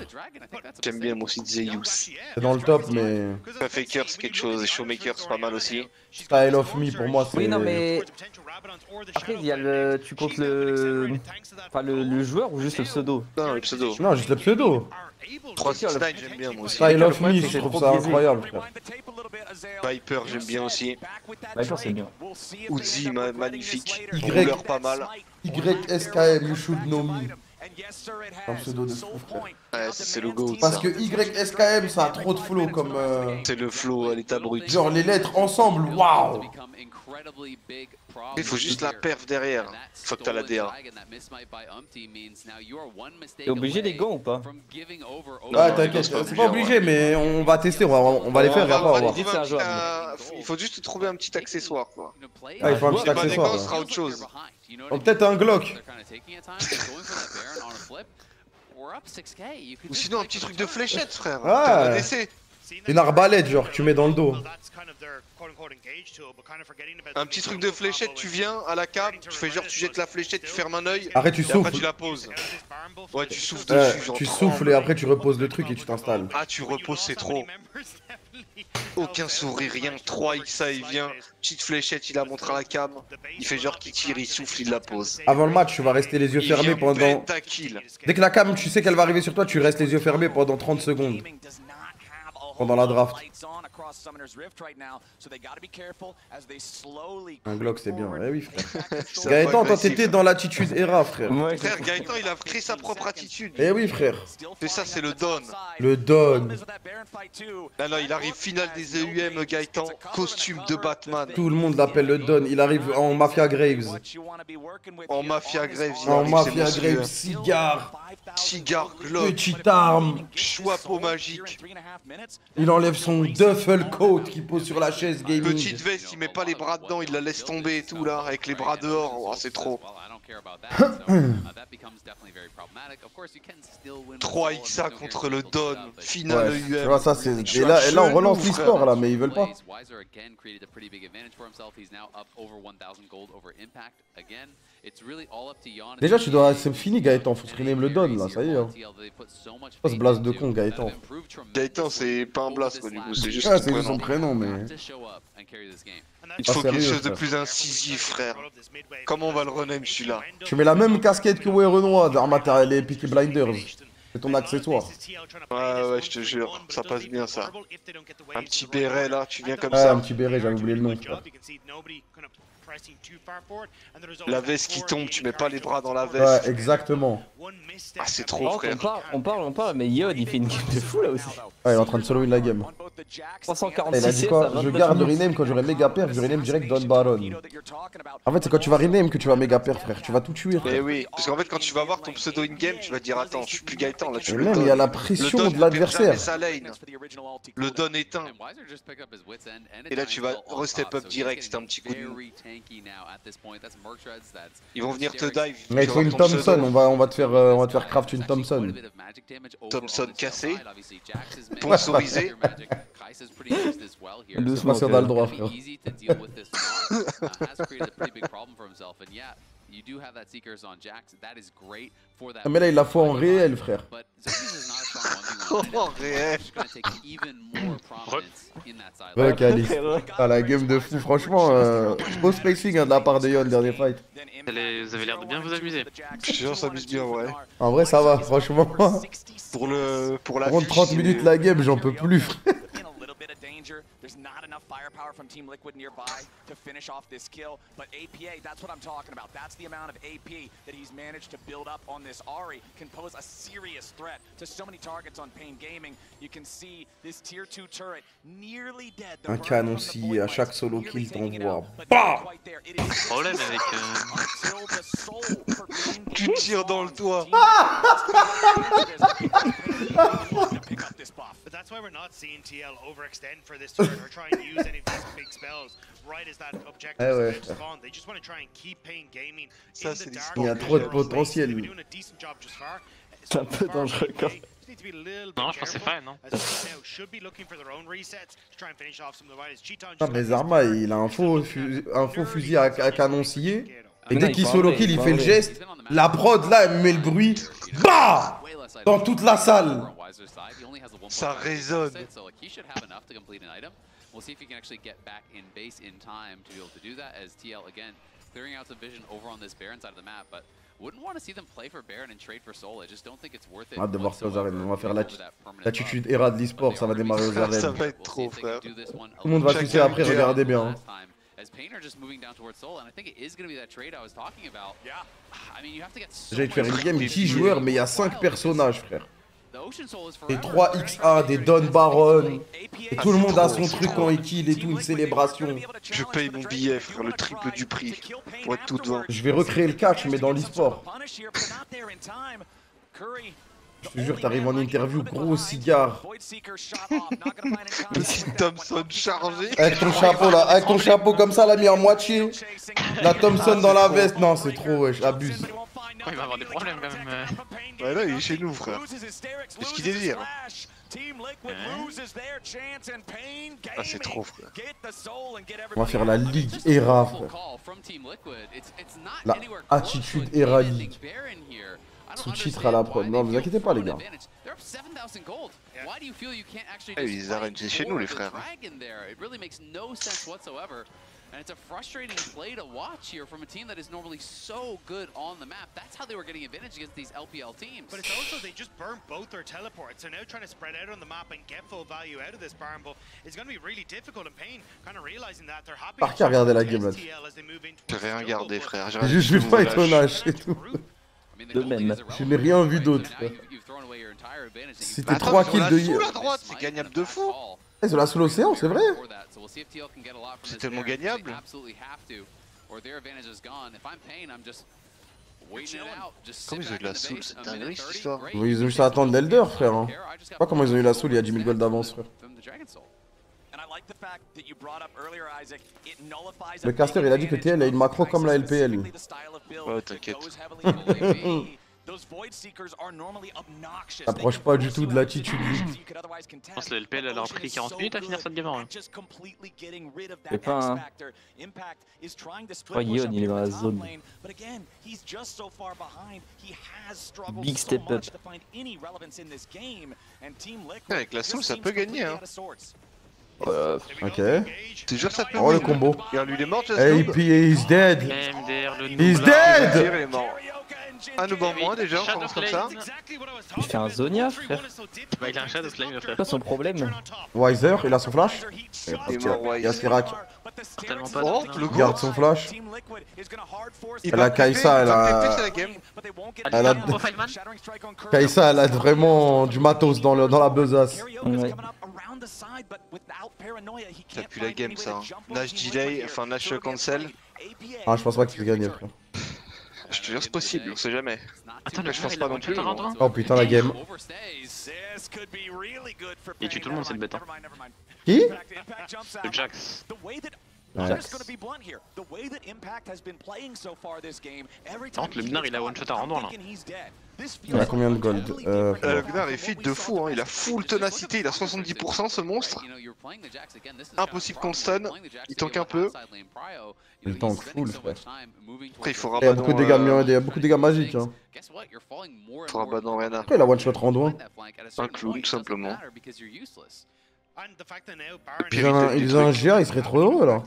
J'aime bien moi aussi Zeus. C'est dans le top, mais... Fakers, c'est quelque chose. Showmakers, c'est pas mal aussi. Style of Me, pour moi, c'est... Oui, non, mais... Après, il y a le... Tu comptes le... Enfin, le, le joueur ou juste le pseudo? Non, le pseudo. Non, juste le pseudo. trois six neuf, j'aime bien moi aussi. Style of Me, je trouve ça incroyable. Viper, j'aime bien aussi. Viper, c'est bien. Uzi, magnifique. Rouleur, pas mal. Y S K M, you should know me. Un pseudo de fou, frère. Ouais, c'est le go. Parce ça. Que Y S K M, ça a trop de flow comme. Euh... C'est le flow à l'état brut. Genre les lettres ensemble, waouh! Il faut juste la perf derrière. Faut que t'as la D A. T'es obligé les gars ou pas? Ouais, t'inquiète, c'est pas obligé, mais on va tester, on va, on va les faire, on va, on va, on va voir. Un joueur, à... Il faut juste trouver un petit accessoire, quoi. Ah, il faut un petit accessoire. Gants, sera autre chose. Oh, peut-être un Glock. Ou sinon un petit truc de fléchette, frère. Ah. Une arbalète, genre, que tu mets dans le dos. Un petit truc de fléchette, tu viens à la cave, tu fais genre, tu jettes la fléchette, tu fermes un œil. Arrête, tu et souffles. Après, tu la poses. Ouais, tu souffles euh, dessus. Genre, tu souffles et après, tu reposes le truc et tu t'installes. Ah, tu reposes, c'est trop. Aucun sourire, rien. trois X A, il vient. Petite fléchette, il la montre à la cam. Il fait genre qu'il tire, il souffle, il la pose. Avant le match, tu vas rester les yeux il fermés pendant. Dès que la cam, tu sais qu'elle va arriver sur toi, tu restes les yeux fermés pendant trente secondes. Pendant la draft. Un Glock c'est bien, eh oui frère. Gaëtan toi t'étais dans l'attitude E R A frère. Ouais, frère Gaëtan il a créé sa propre attitude. Eh oui frère. Et ça c'est le don. Le don. Là là il arrive finale des E U M Gaëtan, costume de Batman. Tout le monde l'appelle le don, il arrive en Mafia Graves. En Mafia Graves il En Mafia Graves, cigare. Cigare Glock. Petite arme. Chapeau magique. Il enlève son duffel coat qui pose sur la chaise gaming. Petite veste, il met pas les bras dedans, il la laisse tomber et tout là, avec les bras dehors, oh, c'est trop. trois X A contre le Don, finale ouais. E U M. Ça, et, là, et là on relance l'histoire là, mais ils veulent pas. Déjà tu dois, c'est fini Gaëtan, faut screener le Don là, ça y est. Hein. Oh, ce blast de con Gaëtan. Gaëtan c'est pas un blast quoi, du coup c'est juste, ah, juste son prénom mais. Il faut quelque chose de plus incisif frère. Comment on va le rename celui-là? Tu mets la même casquette que Way Renoir, d'Armata, les Peaky Blinders. C'est ton accessoire. Ouais ouais je te jure, ça passe bien ça. Un petit béret là, tu viens comme ah, ça. Un petit béret, j'avais oublié le nom. Frère. La veste qui tombe, tu mets pas les bras dans la veste. Ouais, exactement. Ah, c'est trop frère. On parle, on parle, on parle, mais Yod il fait une game de fou là aussi. Ouais, il est en train de solo win la game. trois cent quarante-six. Il a dit quoi? Je garde le rename quand j'aurai méga perf, je rename direct Don Baron. En fait, c'est quand tu vas rename que tu vas méga perf, frère. Tu vas tout tuer. Eh oui, parce qu'en fait, quand tu vas voir ton pseudo in-game, tu vas te dire attends, je suis plus Gaëtan là, je suis le Don. Il y a la pression de l'adversaire. Le Don éteint. Et là, tu vas re-step up direct, c'est un petit coup de. Ils vont venir te dive. Mais il faut une Thompson, on va, on va te faire, euh, on va te faire craft une Thompson. Thompson cassée, ponsorisée. Le smasher dans le droit, frère. Ah, mais là il l'a foi en réel, frère. En réel. Ouais, Cali. Ah, la game de fou, franchement. Euh, beau spacing hein, de la part de Yon, dernier fight. Vous avez l'air de bien vous amuser. Je s'amuse bien, ouais. En vrai, ça va, franchement. Pour le, pour la. Rendre trente minutes la game, j'en peux plus, frère. There's not enough firepower from Team Liquid nearby to finish off this kill, but A P A, that's what I'm talking about. That's the amount of A P that he's managed to build up on this. Ahri can pose a serious threat to so many targets on Pain Gaming. You can see this tier two turret nearly dead. Un canon si à chaque solo kill t'envoie. Bah problème avec euh... tu tires dans le toit. That's why we're not seeing T L overextend for this turn or trying to use any of these big spells right as that objective is spawned. They just want to try and keep Pain Gaming in the dark. Il y a trop de potentiel. Lui. C'est un peu dangereux quand même. Non, je pense c'est fine, non. Ah, mais Zarma, il a un faux, fu un faux fusil à, à canon scié. Et dès qu'il solo kill, il fait le geste. La prod là, elle met le bruit. Bah! Dans toute la salle. Ça résonne. On va devoir faire aux arènes, on va faire l'attitude E R A de l'e-sport, ça va démarrer aux arènes. Ça va être trop frère. Tout le monde va sucer après, regardez bien. as Painter just moving down towards Sol, and I think it is going to be that trade I was talking about. Yeah. I mean, you have to get so J'allais te faire une game dix joueurs, mais il y a cinq personnages, frère. Des trois X A, des Don Baron, et tout le monde a son truc en e-kill et tout, une célébration. Je paye mon billet, frère, le triple du prix, pour être tout devant. Je vais recréer le catch, mais dans l'e-sport. Je te jure, t'arrives en interview, gros cigare. Petit Thompson chargé. Avec ton chapeau là, avec ton chapeau comme ça, l'a mis en moitié. La Thompson dans la veste, non, c'est trop, wesh, abuse. Oh, il va avoir des problèmes quand même. Euh... Ouais, là, il est chez nous, frère. C'est ce qu'il désire. Hein? Ah, c'est trop, frère. On va faire la Ligue Era, frère. La Attitude Era League. Sous-titre à la prod. Non, vous inquiétez pas, les gars. Eh, ils arrêtent, c'est chez nous, les frères. And it's a frustrating play to watch here from a team that is normally so good on the map. That's how they were getting advantage against these L P L teams. But it's also they just burned both their teleports. They're now trying to spread out on the map and get full value out of this Baron Bull. It's going to be really difficult, and Pain kind of realizing that they're happy. Parker, regardez la game là. J'ai rien regardé, frère. Je suis pas étonné, c'est tout. De même. Je n'ai rien vu d'autre. C'était trois kills de hier. C'est gagnable de fou. Ils ont la sous l'océan, c'est vrai. C'est tellement gagnable. Comment ils ont eu la soul? C'est dingue cette histoire. Ils ont juste à attendre l'Elder, frère. Hein. Je sais pas comment ils ont eu la soul, il y a dix mille gold d'avance, frère. Le caster, il a dit que T L a une macro comme la L P L. Ouais, t'inquiète. T'approches pas du tout de l'attitude. Je pense que la L P L elle a pris quarante minutes à finir cette game. Hein. C'est pas un... Oh, Yon, il est dans la zone. Big step up. Avec la soul ça peut gagner. Hein. Euh, ok. C'est juste ça. Oh le combo. Il est mort. A P is dead. He's dead. Un ou bon moins déjà, on commence comme ça. Il fait un Zonia, frère. Bah il a un Shadow Slime, frère. Pas son problème. Wiser, il a son flash. Il y a Serac. Oh, le garde son flash. Elle a Kai'Sa, elle a... Elle a... Kai'Sa, elle a vraiment du matos dans, le... dans la besace. Ouais. Ça pue la game ça. Nash delay, enfin Nash cancel. Ah, je pense pas qu'il peut gagner, frère. Je te jure, c'est possible, on sait jamais. Attends, mais je pense pas non plus. Oh putain, la game. Il tue tout le monde, cette bête. Hein. Qui? Le Jax. Ouais. Jax. Tente, le Gnar il a one shot à rendre là. Il a combien de gold? euh, euh, Le Gnar est fit de fou, hein. Il a full tenacité, il a soixante-dix pour cent ce monstre. Impossible qu'on stun, il tank un peu. Il tank full, frère. Après il faut rabattre. Il y a beaucoup de dégâts magiques, hein. Il faut rabattre dans Renard. Après il a one shot rando. Un clown tout simplement. Ils ont un, il un G A, il serait trop heureux là.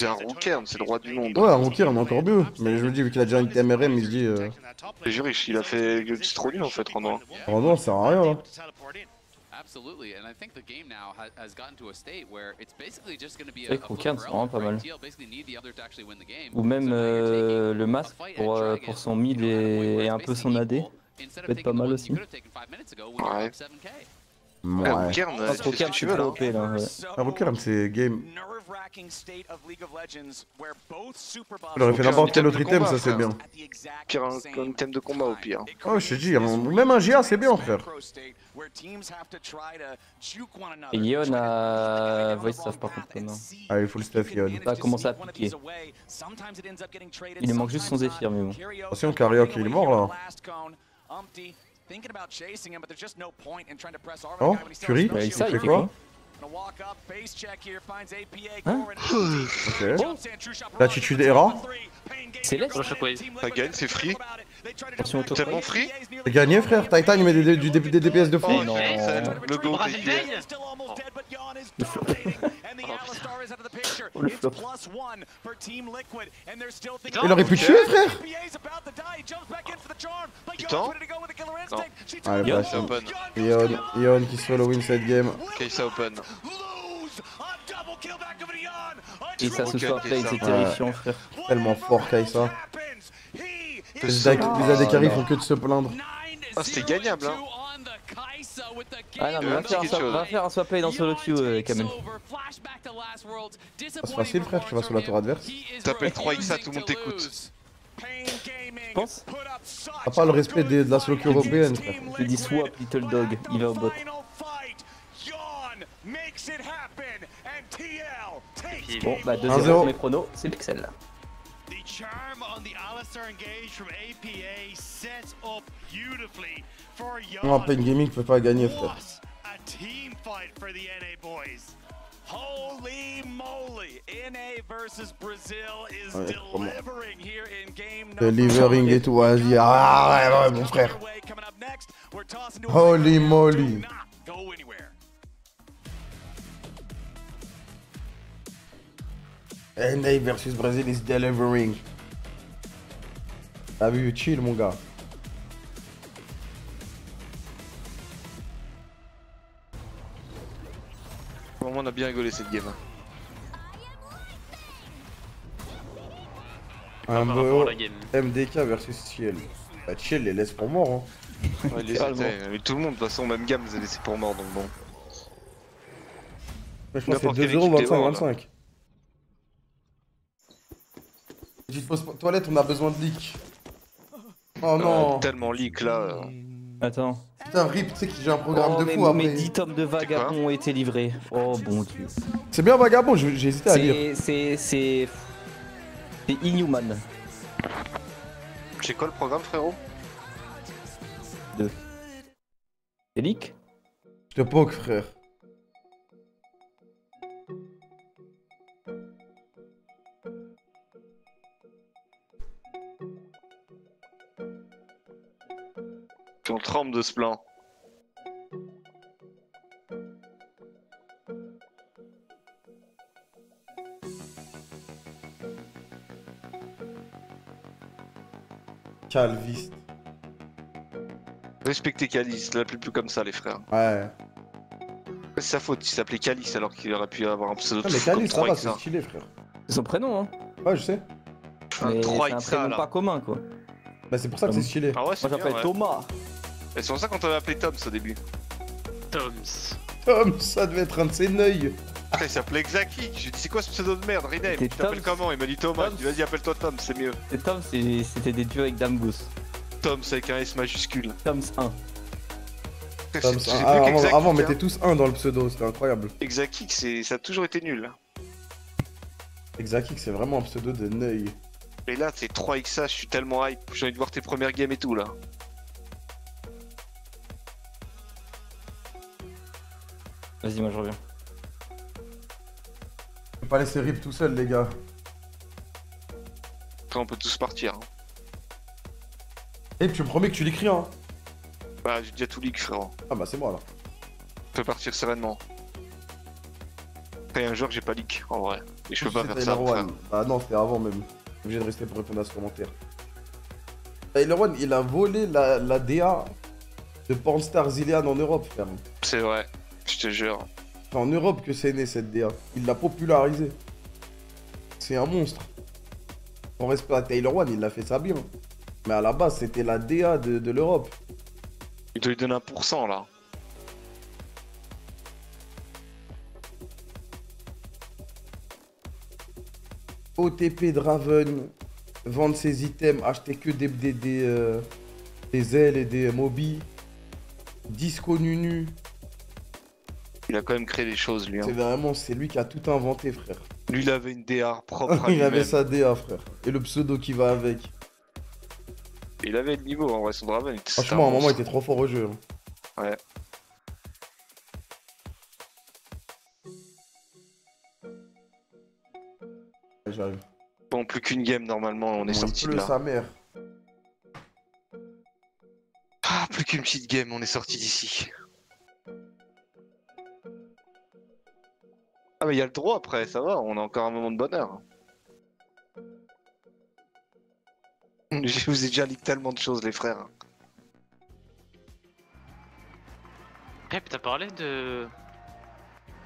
C'est un Ronkern, c'est le roi du monde. Ouais, un Ronkern, encore mieux. Mais je me dis, vu qu'il a déjà une T M R M, il se dit. Euh... C'est Jurich, il a fait. C'est trop nul en fait, Randon. Randon, ça sert à rien là. C'est vrai que Ronkern, c'est vraiment pas mal. Ou même euh, le masque pour, euh, pour son mid et, et un peu son A D. Ça peut être pas mal aussi. Ouais. Ouais. Ah, Rookern, ah, c'est ce que tu veux là. Ouais. Ah, Rookern, c'est game. Il aurait fait n'importe quel autre item, ça c'est bien. Pire un, un item de combat au pire. Oh, je te dis, même un G A c'est bien, frère. Et Yon a voice stuff par contre. Non. Ah, il faut le stuff, Yon. Il a commencé à piquer. Il lui manque juste son Zephyr, mais bon. Attention, Kariok, il est mort là. Oh, Fury, il fait quoi? Hein? Okay. L'attitude errant. C'est l'est. T'as gagné, c'est free. T'es tellement free. T'as gagné, frère. Titan il met des, des, des, des D P S de fou. Oh, non. Le go oh, le flop. Il aurait pu tuer, frère. Putain. Ah, Ion, Ion, Ion qui solo win cette game. Kai'Sa open. Et ça, ce soir, Play, c'est terrifiant, frère. Tellement fort, Kaisa. Les Adekari font que de se plaindre. Ah, c'était gagnable, hein. Ah non, mais va faire, soit, va faire un swap play dans solo queue, Kamen. C'est facile, frère, tu vas sur la tour adverse. T'appelles trois X A, tout le monde t'écoute. Tu penses? T'as pas le respect des, de la solo queue européenne, frère. Je dis swap, little dog, il va au bot. Bon, bah deux zéro pour mes pronos, c'est Pixel là. The charm on the Alistair engage from A P A sets up beautifully for Yon. Non, Pain Gaming peut pas gagner, frère. A team fight for the N A boys. Holy moly, N A versus Brazil is ouais, delivering here in game number. Delivering et tout, vas-y. Ah ouais, ouais, mon frère. Holy moly. N A versus Brazil is delivering. T'as vu, chill mon gars. Pour moi on a bien rigolé cette game. Un beau M D K versus Ciel. Bah Ciel les laisse pour mort hein. Ouais, les mais tout le monde de toute façon même gamme les a laissés pour mort donc bon. Ouais, je pense que c'est deux euros vingt-cinq vingt-cinq. Petite fausse toilette, on a besoin de leak. Oh non, euh, tellement leak là. Attends. Putain, RIP, tu sais que j'ai un programme oh, de fou après. Mais dix tomes de Vagabond ont été livrés. Oh bon Dieu. C'est bien Vagabond, j'ai hésité à lire. C'est. C'est. C'est Inhuman. C'est quoi le programme, frérot? Deux. C'est leak? Je te poke, frère. On tremble de ce plan. Calviste. Respectez Calice, l'appelez plus comme ça les frères. Ouais. C'est sa faute, il s'appelait Calice alors qu'il aurait pu avoir un pseudo. Mais Calice, ça va, c'est stylé frère. C'est son prénom hein. Ouais je sais. Un prénom pas commun quoi. Bah c'est pour ça que c'est stylé. Ah ouais c'est stylé. Moi j'appelle Thomas. C'est pour ça qu'on t'avait appelé Toms au début. Toms. Toms, ça devait être un de ses neuils. Il s'appelait Xaki. J'ai dit c'est quoi ce pseudo de merde, Rename? Tu t'appelles comment? Il m'a dit Thomas. Dit vas-y appelle-toi Toms, c'est mieux. Et Toms, c'était des duos avec Damgus. Toms avec un S majuscule. Toms un. Avant on mettait tous un dans le pseudo, c'était incroyable. Xaki, ça a toujours été nul. Xaki, c'est vraiment un pseudo de neuil. Et là c'est trois X A, je suis tellement hype. J'ai envie de voir tes premières games et tout là. Vas-y, moi je reviens. Je vais pas laisser rip tout seul, les gars. Après, on peut tous partir. Hein. Et puis, je me promets que tu l'écris, hein. Bah, j'ai déjà tout leak, frérot. Ah, bah, c'est moi alors. Je peux partir sereinement. Après, un jour, j'ai pas leak, en vrai. Et je peux pas faire ça. Après. Ah, non, c'était avant même. J'ai obligé de rester pour répondre à ce commentaire. Taylor One, il a volé la, la D A de Pornstar Zilean en Europe, frère. C'est vrai. Je te jure. C'est en Europe que c'est né cette D A. Il l'a popularisé. C'est un monstre. Sans respect à Taylor One, il l'a fait ça bien. Mais à la base, c'était la D A de, de l'Europe. Il doit lui donner un pourcent là. O T P Draven. Vendre ses items, acheter que des, des, des, euh, des ailes et des mobis. Disco Nunu. Il a quand même créé des choses lui. Hein. C'est vraiment, c'est lui qui a tout inventé frère. Lui il avait une D A propre à il avait sa D A frère. Et le pseudo qui va avec. Il avait le niveau en vrai, son Draven était... Franchement à un moment il était trop fort au jeu. Hein. Ouais. J'arrive. Bon plus qu'une game normalement, on est sorti de là. Sa mère. Ah plus qu'une petite game, on est sorti d'ici. Ah mais il y a le droit après, ça va, on a encore un moment de bonheur. Je vous ai déjà leak tellement de choses les frères. Rep, t'as parlé de...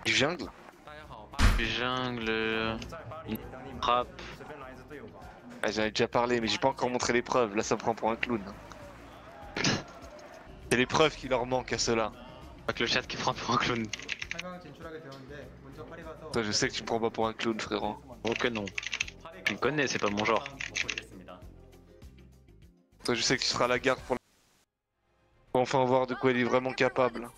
du jungle ? jungle, une frappe. Ah, j'en ai déjà parlé, mais j'ai pas encore montré les preuves. Là, ça me prend pour un clown. C'est les preuves qui leur manquent à ceux-là. Pas que le chat qui prend pour un clown. Toi, je sais que tu me prends pas pour un clown, frérot. Ok, non. Tu me connais, c'est pas mon genre. Toi, je sais que tu seras à la garde pour. On va enfin voir de quoi il est vraiment capable.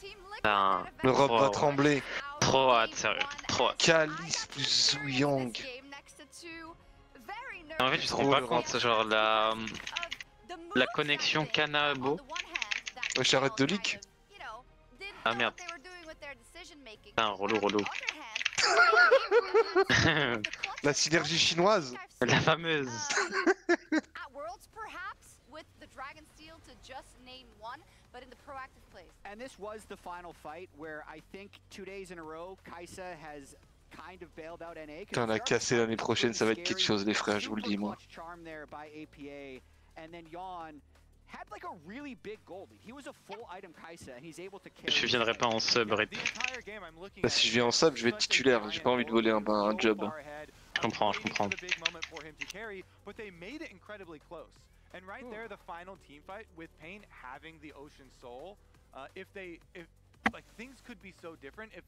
Ben, l'Europe va trembler. Trop hâte, sérieux. Trop hâte. Calice plus Zouyang. En fait, tu te rends pas compte, genre la. La connexion Kanabo. Wesh, arrête de leak. Ah merde. Ah, relou, relou. La synergie chinoise. La fameuse. And this was the final fight where I think two days in a row Kai'Sa has kind of bailed out N A. Putain, la cassée l'année prochaine, ça va être quelque chose les frères, je vous le dis moi. Je viendrai pas en sub, rip. Bah, si je viens en sub, je vais être titulaire, j'ai pas envie de voler un, un, un job. Je comprends, je comprends. And right there, the final team fight with Pain having the Ocean Soul. Uh, if they, if like things could be so different if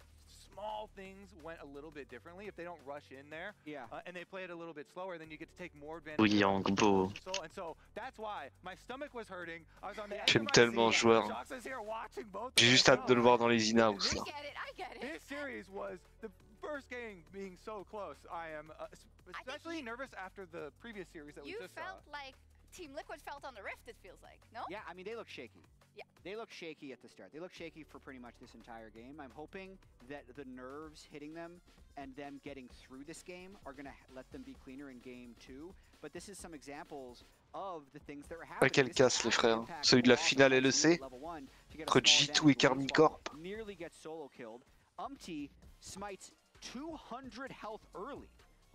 small things went a little bit differently. If they don't rush in there, yeah, uh, and they play it a little bit slower, then you get to take more advantage. Oui, en gros. And so that's why my stomach was hurting. I was on the edge. J'aime tellement joueur. J'ai juste hâte de le voir dans les in-house. This series was the first game being so close. I am uh, especially nervous after the previous series that we just saw. You felt like. Team Liquid felt on the rift, it feels like, no? Yeah, I mean, they look shaky. Yeah. They look shaky at the start. They look shaky for pretty much this entire game. I'm hoping that the nerves hitting them and them getting through this game are going to let them be cleaner in game two. But this is some examples of the things that are happening. Quel casse, les frères. Celui de la finale L E C, entre G deux et Carnicorp. Nearly gets solo killed. Umpty smites two hundred health early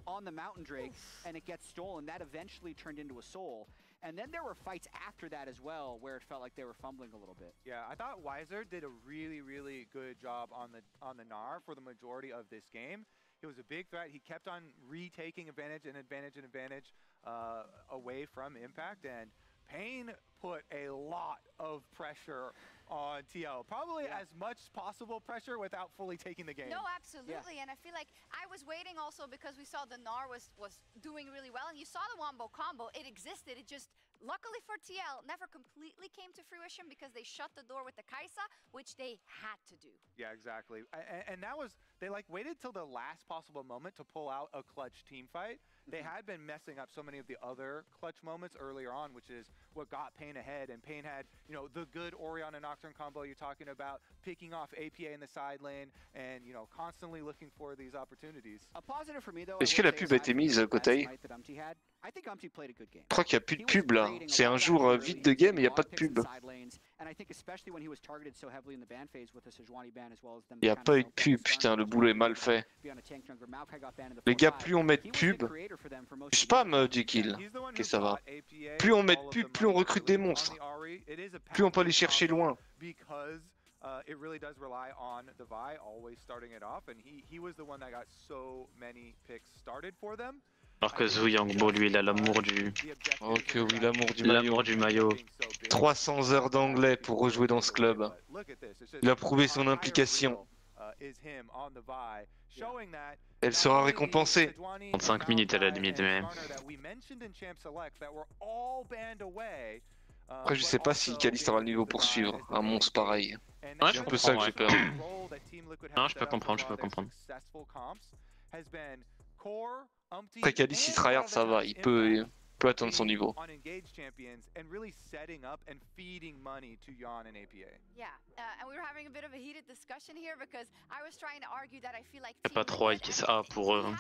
on the Mountain Drake, and it gets stolen. That eventually turned into a soul. And then there were fights after that as well, where it felt like they were fumbling a little bit. Yeah, I thought Weiser did a really, really good job on the on the Gnar for the majority of this game. It was a big threat. He kept on retaking advantage and advantage and advantage uh, away from Impact, and Pain put a lot of pressure on T L. Probably yeah. as much possible pressure without fully taking the game. No, absolutely. Yeah. And I feel like I was waiting also because we saw the Gnar was, was doing really well. And you saw the Wombo combo. It existed. It just, luckily for T L, never completely came to fruition because they shut the door with the Kai'Sa, which they had to do. Yeah, exactly. And, and that was, they like waited till the last possible moment to pull out a clutch team fight. They had been messing up so many of the other clutch moments earlier on, which is what got Pain ahead. And Pain had, you know, the good Orianna and Nocturne combo you're talking about, picking off A P A in the side lane, and you know, constantly looking for these opportunities. A positive for me though. Est-ce que la pub a été mise à côté? Je crois qu'il n'y a plus de pub là. C'est un jour euh, vide de game et il n'y a pas de pub. Il n'y a pas eu de pub, putain, le boulot est mal fait. Les gars, plus on met de pub, je spam Jekyll, et ça va. Plus on met de pub, plus on recrute des monstres. Plus on peut aller chercher loin. Uh, it really does rely on the Vi always starting it off, and he he was the one that got so many picks started for them. Alors que Zouyangbo, lui, il a l'amour du... Oh que oui, l'amour du maillot. L'amour du maillot. trois cents heures d'anglais pour rejouer dans ce club. Il a prouvé son implication. Elle sera récompensée. trente-cinq minutes à la limite, mais... Après, je sais pas si Calice aura le niveau pour suivre un monstre pareil. Ouais, c'est un peu ça que j'ai peur. Non, je peux comprendre, je peux comprendre. Après Calice, il tryhard, ça va, il peut, il peut atteindre son niveau. C'est pas trois X A pour, euh,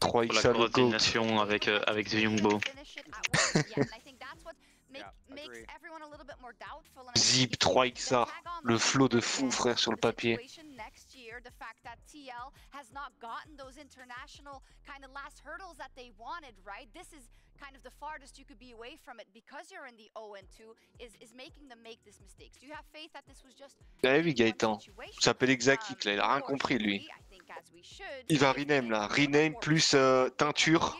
pour la coordination avec, euh, avec The Youngbo. Zip trois X A, le flot de fou frère sur le papier. N B L has not gotten those international kind of last hurdles that they wanted, right? This is kind of the farthest you could be away from it because you're in the zéro and deux, is, is making them make this mistake. Do you have faith that this was just... Ah oui, Gaëtan, ça s'appelle Exackick, là, il a rien compris, lui. Il va rename, là. Rename plus euh, teinture.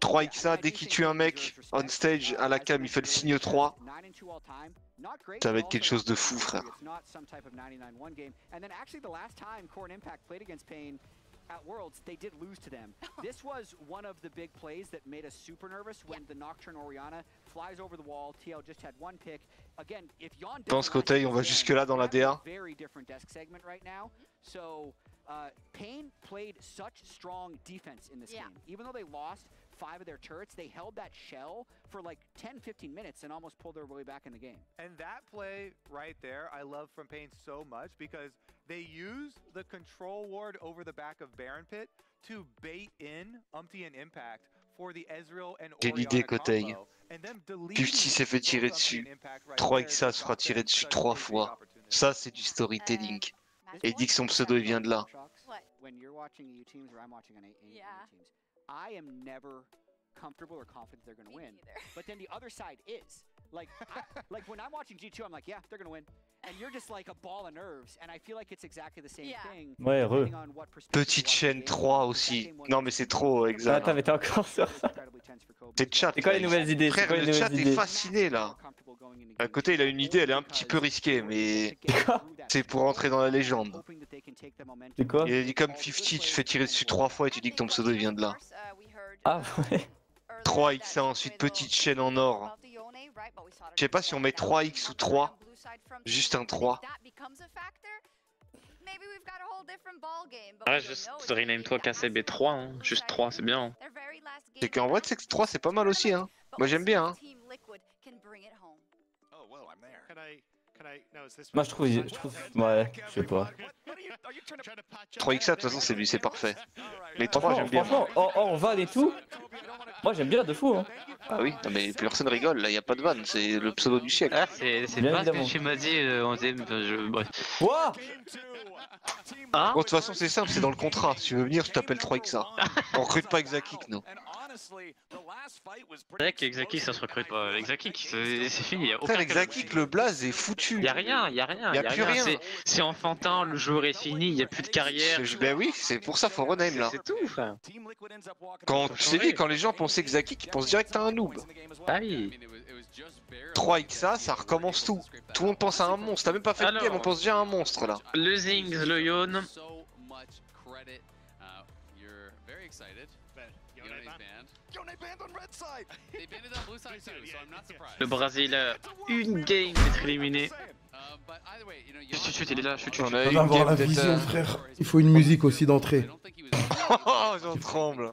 trois X A, dès qu'il tue un mec on stage à la cam, il fait le signe trois. Ça va être quelque chose de fou, frère. At Worlds, they did lose to them. This was one of the big plays that made us super nervous when the Nocturne Orianna flies over the wall. T L just had one pick. Again, if Yon pense qu'Auteuil, on va jusque là dans la D un. Very different desk segment right now. So uh, Payne played such strong defense in this yeah. game. Even though they lost five of their turrets, they held that shell for like ten, fifteen minutes and almost pulled their way back in the game. And that play right there, I love from Payne so much because they used the control ward over the back of Baron Pit to bait in Umpty and Impact for the Ezreal and Orianna combo. Dusty s'est fait tirer dessus. trois X A se fera tirer dessus trois fois. Ça, c'est du storytelling. Et il dit que son pseudo vient de là. I am never comfortable or confident they're going to win. But then the other side is. Like, I, like when I'm watching G two, I'm like, yeah, they're going to win. And you're just like a ball of nerves. And I feel like it's exactly the same yeah. thing. Ouais, heureux. Petite chaîne trois aussi. Non, mais c'est trop exact. Attends, mais t'es encore sur ça. T'es chat. C'est quoi les nouvelles idées? Frère, le chat est fasciné là. À côté, il a une idée, elle est un petit peu risquée, mais c'est pour entrer dans la légende. C'est quoi? Il a dit comme cinquante, tu te fais tirer dessus trois fois et tu dis que ton pseudo vient de là. Ah ouais. trois X A, ensuite petite chaîne en or. Je sais pas si on met trois X ou trois. Juste un trois. Ah, juste rename trois K C B trois, hein. Juste trois, c'est bien. Hein. C'est qu'en vrai, c'est que trois, c'est pas mal aussi. Hein. Moi, j'aime bien. Hein. Moi, je trouve... Je trouve... Ouais, je sais pas. trois X A, de toute façon, c'est lui, c'est parfait. Les trois, j'aime bien. Franchement, oh, oh, on vanne et tout. Moi, j'aime bien de fou. Hein. Ah oui, non, mais personne rigole, là, y a pas de vanne, c'est le pseudo du siècle. Ah, c'est pas ce que tu m'as dit, euh, on dit... Je... Bref. Quoi ? Hein ? Bon, de toute façon, c'est simple, c'est dans le contrat. Si tu veux venir, je t'appelle trois X A. On recrute pas Exackick, non. C'est vrai qu'Exakick, ça se recrute pas. Exackick, c'est fini. Frère, Exackick, le blaze est foutu. Y'a rien, y'a rien. Y'a plus rien. C'est enfantin, le jour est fini, y'a plus de carrière. Ben oui, c'est pour ça, faut rename là. C'est tout, frère. Quand tu sais, quand les gens pensent Exackick, ils pensent direct à un noob. Ah oui. trois X A, ça recommence tout. Tout le monde pense à un monstre. T'as même pas fait de game, on pense déjà à un monstre là. Le Zings, le Yon. Le Brésil a une game d'être éliminé. Chut, chut, il est là, chut, chut. On va avoir la vision, frère. Il faut une musique aussi d'entrée. Oh, j'en tremble.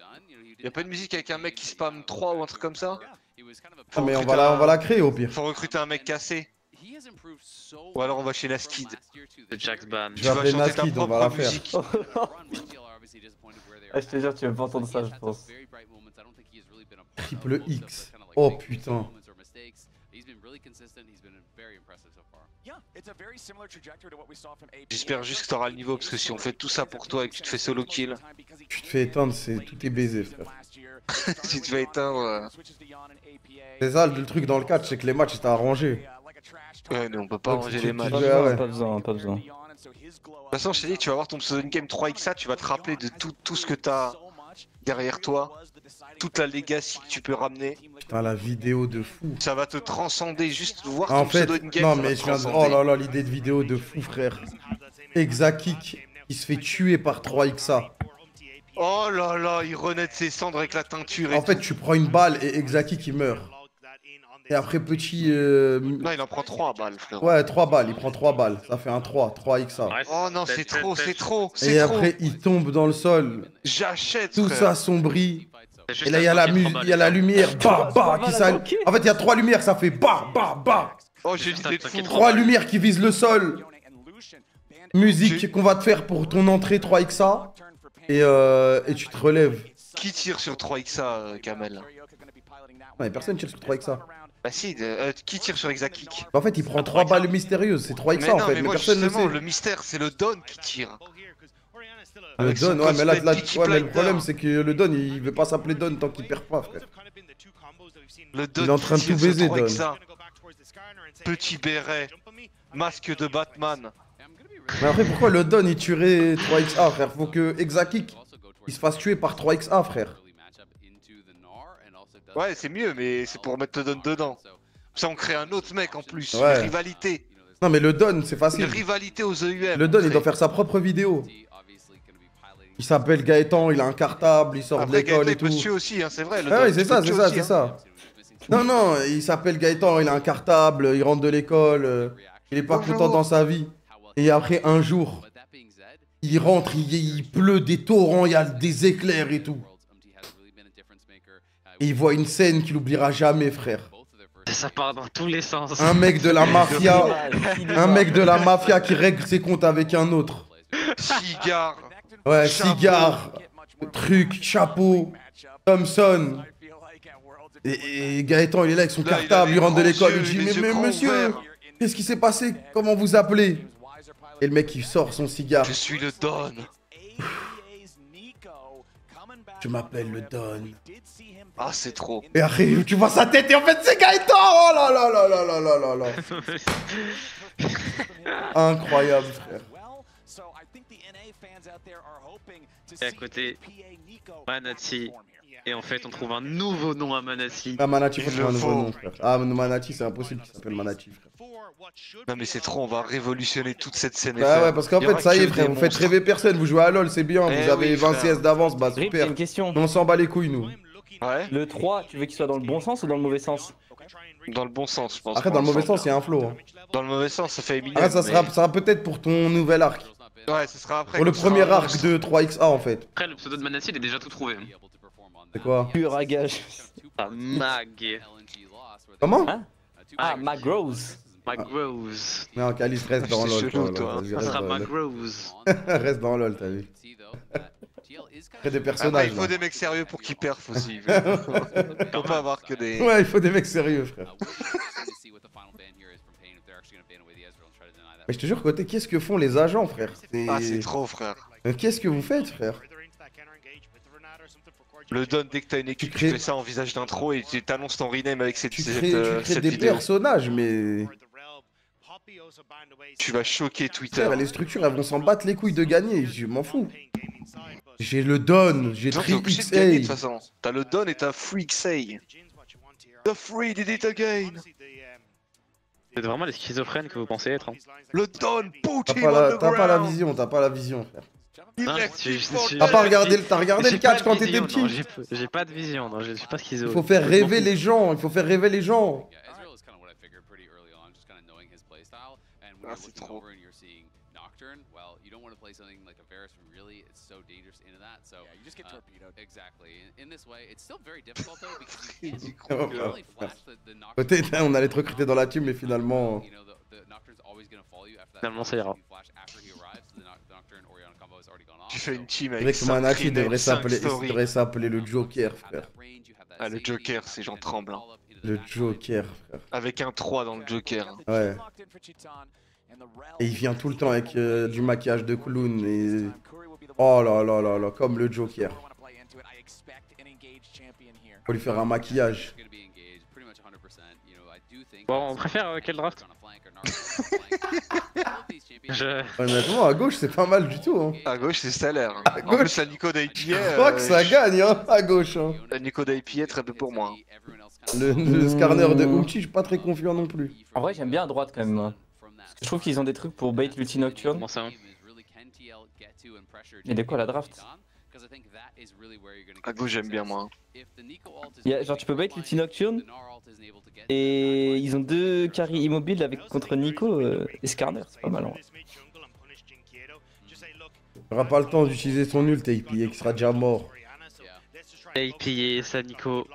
Y'a pas de musique avec un mec qui spamme trois ou un truc comme ça? Ah, mais on va, la, on va la créer au pire. Faut recruter un mec cassé. Ou alors on va chez Naskid. Jax Ban. Je vais appeler Naskid, on va la faire. Ah, je te jure, tu vas pas entendre ça, je pense. Triple X. Oh putain. J'espère juste que t'auras le niveau, parce que si on fait tout ça pour toi et que tu te fais solo kill, tu te fais éteindre, c'est tout est baisé, frère. Si tu vas éteindre. C'est ça le truc dans le catch, c'est que les matchs étaient arrangés. Ouais, mais on peut pas ranger les matchs. Pas besoin, pas besoin. De toute façon, je t'ai dit, tu vas voir ton pseudo game trois X A, tu vas te rappeler de tout, tout ce que t'as derrière toi, toute la legacy que tu peux ramener. Putain, la vidéo de fou. Ça va te transcender, juste voir ton pseudo game. Non, mais je viens de... Oh là là, l'idée de vidéo de fou, frère. Exackick, il se fait tuer par trois X A. Oh là là, il renaît de ses cendres avec la teinture. En fait, tu prends une balle et Exackick, il meurt. Et après, petit... Euh... Non, il en prend trois balles, frère. Ouais, trois balles, il prend trois balles. Ça fait un trois, trois X A. Oh non, c'est trop, c'est trop. Et trop. Après, il tombe dans le sol. J'achète. Tout s'assombrit. Et là, il y a la, il y a la lumière. Bah, bah, qui ça... En fait, il y a trois lumières, ça fait bah, bah, bah. Oh, j'ai dit des trois lumières qui visent le sol. Musique qu'on va te faire pour ton entrée trois X A. Et, euh... et tu te relèves. Qui tire sur trois X A, Kamel? Non, mais personne tire sur trois X A. Bah si, euh, qui tire sur Exackick? Bah en fait, il prend trois balles mystérieuses, c'est trois X A en fait, mais, mais moi, personne ne sait. Le mystère, c'est le Don qui tire. Le Don, ouais, mais là, là ouais, mais le problème c'est que le Don il veut pas s'appeler Don tant qu'il perd pas, frère. Le Don, il est en train de tout baiser, Don. Petit béret, masque de Batman. Mais après, pourquoi le Don il tuerait trois X A, frère? Faut que Exakick il se fasse tuer par trois X A, frère. Ouais, c'est mieux, mais c'est pour mettre le Don dedans. Ça, on crée un autre mec en plus. Ouais. Une rivalité. Non, mais le Don, c'est facile. Une rivalité aux E U M. Le Don, il doit faire sa propre vidéo. Il s'appelle Gaëtan, il a un cartable, il sort après, de l'école et tout. Monsieur aussi, hein, c'est vrai. Le ah oui, c'est ça, c'est ça, c'est hein. ça. Non, non, il s'appelle Gaëtan, il a un cartable, il rentre de l'école, euh, il est pas Bonjour. content dans sa vie. Et après, un jour, il rentre, il, il pleut des torrents, il y a des éclairs et tout. Et il voit une scène qu'il n'oubliera jamais, frère. Ça part dans tous les sens. Un mec de la mafia, un mec de la mafia qui règle ses comptes avec un autre. Cigare. Ouais, cigare, truc, chapeau, Thompson. Et, et Gaëtan, il est là avec son là, cartable, il, il rentre de l'école, il dit « Mais, mais monsieur, qu'est-ce qui s'est passé? Comment vous appelez ?» Et le mec, il sort son cigare. « Je suis le Don. » « Je m'appelle le Don. » Ah, c'est trop. Et après, tu vois sa tête et en fait, c'est Gaëtan. Oh là là là là là là là là. Incroyable, frère. Et à côté, Manati. Et en fait, on trouve un nouveau nom à Manati. Ah, Manati, faut trouver un nouveau nom, frère. Ah, Manati, c'est impossible qu'il s'appelle Manati, frère. Non, mais c'est trop, on va révolutionner toute cette scène. Ah ouais, parce qu'en fait, ça y est, frère, vous faites rêver personne. Vous jouez à LoL, c'est bien. Vous avez vingt C S d'avance, bah super. On s'en bat les couilles, nous. Ouais. Le trois, tu veux qu'il soit dans le bon sens ou dans le mauvais sens? Dans le bon sens, je pense. Après, dans le mauvais sens, il y a un flow. Hein. Dans le mauvais sens, ça fait éminer. Ah, ça mais... sera, sera peut-être pour ton nouvel arc. Ouais, ça sera après. Pour le premier sera... arc de trois X A, en fait. Après, le pseudo de Manassi, il est déjà tout trouvé. C'est quoi? Pur à gage. Ah, Mag. Comment? Hein? Ah, Magrose. Magrose. Non, Calice, reste dans LoL. Chelou, toi. Ça sera Magrose. Reste dans LoL, t'as vu. Des personnages, ah ouais, il faut là. des mecs sérieux pour qu'ils perfent aussi. Faut pas avoir que des... Ouais, il faut des mecs sérieux, frère. Mais je te jure, côté, qu'est-ce que font les agents, frère? Ah, c'est trop, frère. Qu'est-ce que vous faites, frère? Le Don, dès que t'as une équipe, tu, crées... tu fais ça en visage d'intro et tu t'annonces ton rename avec cette, tu crées, cette, tu crées cette des vidéo. personnages, mais... Tu vas choquer Twitter. Frère, les structures, elles vont s'en battre les couilles de gagner. Je m'en fous. J'ai le Don, j'ai trois X A. T'as le Don et t'as Free X A. The Free did it again. C'est vraiment les schizophrènes que vous pensez être. Hein. Le Don, put him on the ground. T'as pas la vision, t'as pas la vision, frère. T'as pas regardé, t'as regardé le catch quand t'étais petit. J'ai pas de vision, non, je suis pas schizo. Il faut faire rêver les gens, il faut faire rêver les gens. Ah, c'est trop. Well, you don't want to play something like a Varus from really, it's so dangerous into that, so yeah, you just get torpedoed. Exactly. In this way, it's still very difficult though because you can't really flash the the on allait te recruter dans la team, mais finalement finalement ça ira. Tu fais une team avec ça. Manaki devrait s'appeler devrait s'appeler le Joker, frère. Ah, le Joker, c'est Jean Tremblant. Le Joker, frère. Avec un trois dans le Joker. Ouais. Et il vient tout le temps avec euh, du maquillage de clown et... Oh là là là là, comme le Joker. Faut lui faire un maquillage. Bon, on préfère euh, quel draft? Je... Honnêtement, à gauche, c'est pas mal du tout. Hein. À gauche, c'est salaire. Hein. À gauche, en plus, la Nico d'I P A... Euh, je crois que ça je... gagne, hein, à gauche. Hein. La Nico d'I P A, très peu pour moi. Hein. Le, le mmh... scanner de Uchi, je suis pas très confiant non plus. En vrai, j'aime bien à droite quand même. Hein. Je trouve qu'ils ont des trucs pour bait l'ulti nocturne. Comment ça, hein? Il est quoi la draft? À gauche, j'aime bien moi. Yeah, genre tu peux bait l'ulti nocturne et ils ont deux carry immobiles avec, contre Nico euh, et Skarner, c'est pas mal. Hein. Il aura pas le temps d'utiliser son ult et il sera déjà mort. Et il pillait ça Nico.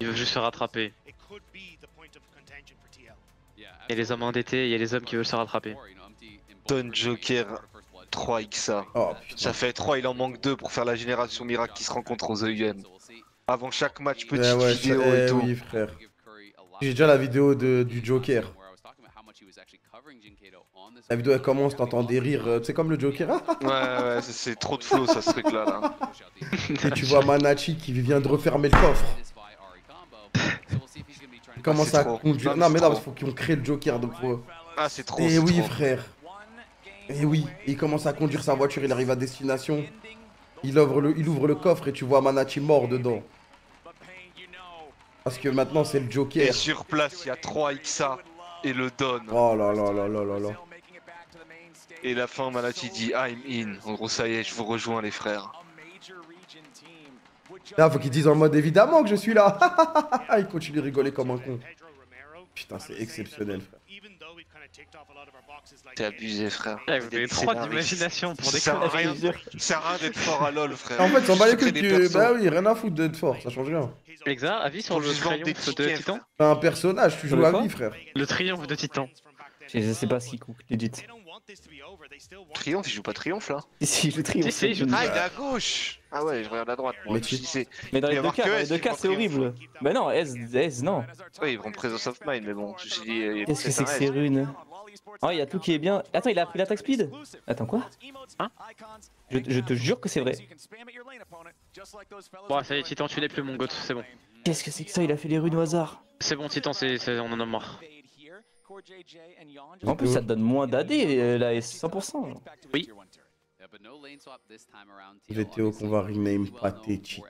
Il veut juste se rattraper. Il y a les hommes endettés, il y a les hommes qui veulent se rattraper. Don Joker, trois X A. Oh, ça fait trois, il en manque deux pour faire la génération miracle qui se rencontre aux E U M. Avant chaque match, petite eh ouais, vidéo ça, et eh tout. Oui, frère. J'ai déjà la vidéo de, du Joker. La vidéo elle commence, t'entends des rires, c'est comme le Joker. Ouais, ouais, c'est trop de flow ça, ce truc là. là. Et tu vois Manachi qui vient de refermer le coffre. Il commence ah, à trop. conduire. Non, non mais là, il faut qu'ils ont créé le Joker. Donc, faut... Ah, c'est trop. Et oui, trop. frère. Et oui, il commence à conduire sa voiture, il arrive à destination. Il ouvre le, il ouvre le coffre et tu vois Manachi mort dedans. Parce que maintenant, c'est le Joker. Et sur place, il y a trois X A et le Don. Oh là là là là là là. Et la fin, Manachi dit I'm in. En gros, ça y est, je vous rejoins, les frères. Là, faut qu'ils disent en mode évidemment que je suis là. Il continue de rigoler comme un con. Putain, c'est exceptionnel, frère. T'es abusé, frère. Ouais, vous avez trop d'imagination pour découvrir. Ça sert à rien d'être fort à LoL, frère. En fait, s'en bat les couilles du. Bah oui, rien à foutre d'être fort, ça change rien. Exa, avis sur le triomphe de Titan ? C'est un personnage, tu joues à vie, frère. Le triomphe de Titan. Je sais pas ce qu'il coûte, legit. Triomphe, il joue pas Triomphe là. Si, je triomphe. Ah, il est à gauche. Ah ouais, je regarde à droite. Moi. Mais, tu... mais dans les deux cas, les deux cas c'est horrible. Bah non, S, S, non. Ouais, ils vont Presence of Mind, mais bon. Qu'est-ce que c'est que ces runes? Oh, il y a tout qui est bien. Attends, il a pris l'attaque speed. Attends, quoi? Hein? je, je te jure que c'est vrai. Bon, ça y est, Titan, tu n'es plus mon goth, c'est bon. Qu'est-ce que c'est que ça? Il a fait les runes au hasard. C'est bon, Titan, c'est on en a marre. En plus, ça te donne moins d'A D, là, cent pour cent. Oui. G T O qu'on va rename pathétique.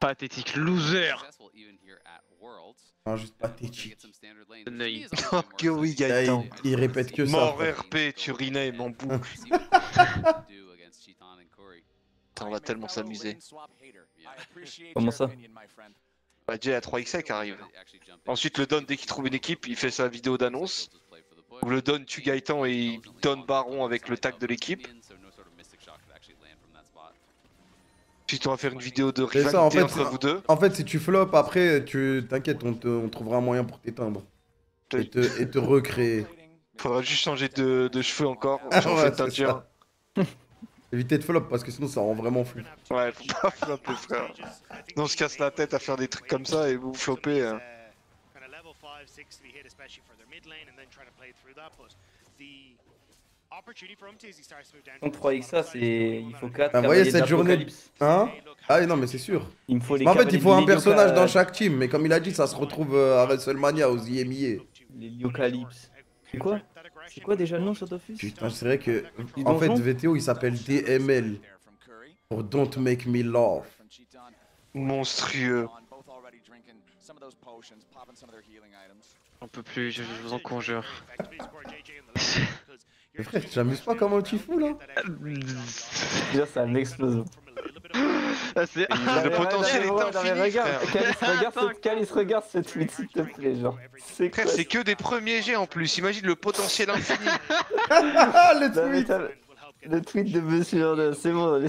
Pathétique, loser. Non, juste pathétique. Que oui, Gaëtan. Il répète que ça. Mort R P, tu renames en boucle. On va tellement s'amuser. Comment ça? Bah, Jay à trois X A qui arrive. Ensuite, le Don, dès qu'il trouve une équipe, il fait sa vidéo d'annonce. Où le Don tue Gaëtan et il donne Baron avec le tag de l'équipe. Puis on va faire une vidéo de rivalité ça, en fait, entre vous deux. En fait, si tu flops, après, tu t'inquiète, on, on trouvera un moyen pour t'éteindre. Et te, et te recréer. Faudra juste changer de, de cheveux encore. Changer ouais, de teinture. Évitez de flop parce que sinon ça rend vraiment flou. Ouais, faut pas flop les frères. On se casse la tête à faire des trucs comme ça et vous flopez. Hein. Donc trois X A c'est... il faut quatre... Ah, vous voyez cette journée... Hein? Ah non mais c'est sûr. Il me faut les en fait il faut un personnage dans chaque team mais comme il a dit ça se retrouve à WrestleMania aux I M I A. Les Lyocalypse. C'est quoi? C'est quoi déjà le nom sur Dofus? Putain, c'est vrai que. En fait, V T O il s'appelle D M L. Pour Don't Make Me Laugh. Monstrueux. On peut plus, je, je vous en conjure. Mais frère, tu t'amuses pas comment tu fous là? Déjà, c'est un explosion. Ah, le potentiel est infini, frère. Calis, regarde ce tweet, s'il te plaît, genre. Frère, c'est que des premiers jets en plus, imagine le potentiel infini. Le tweet Le tweet de Monsieur, c'est bon,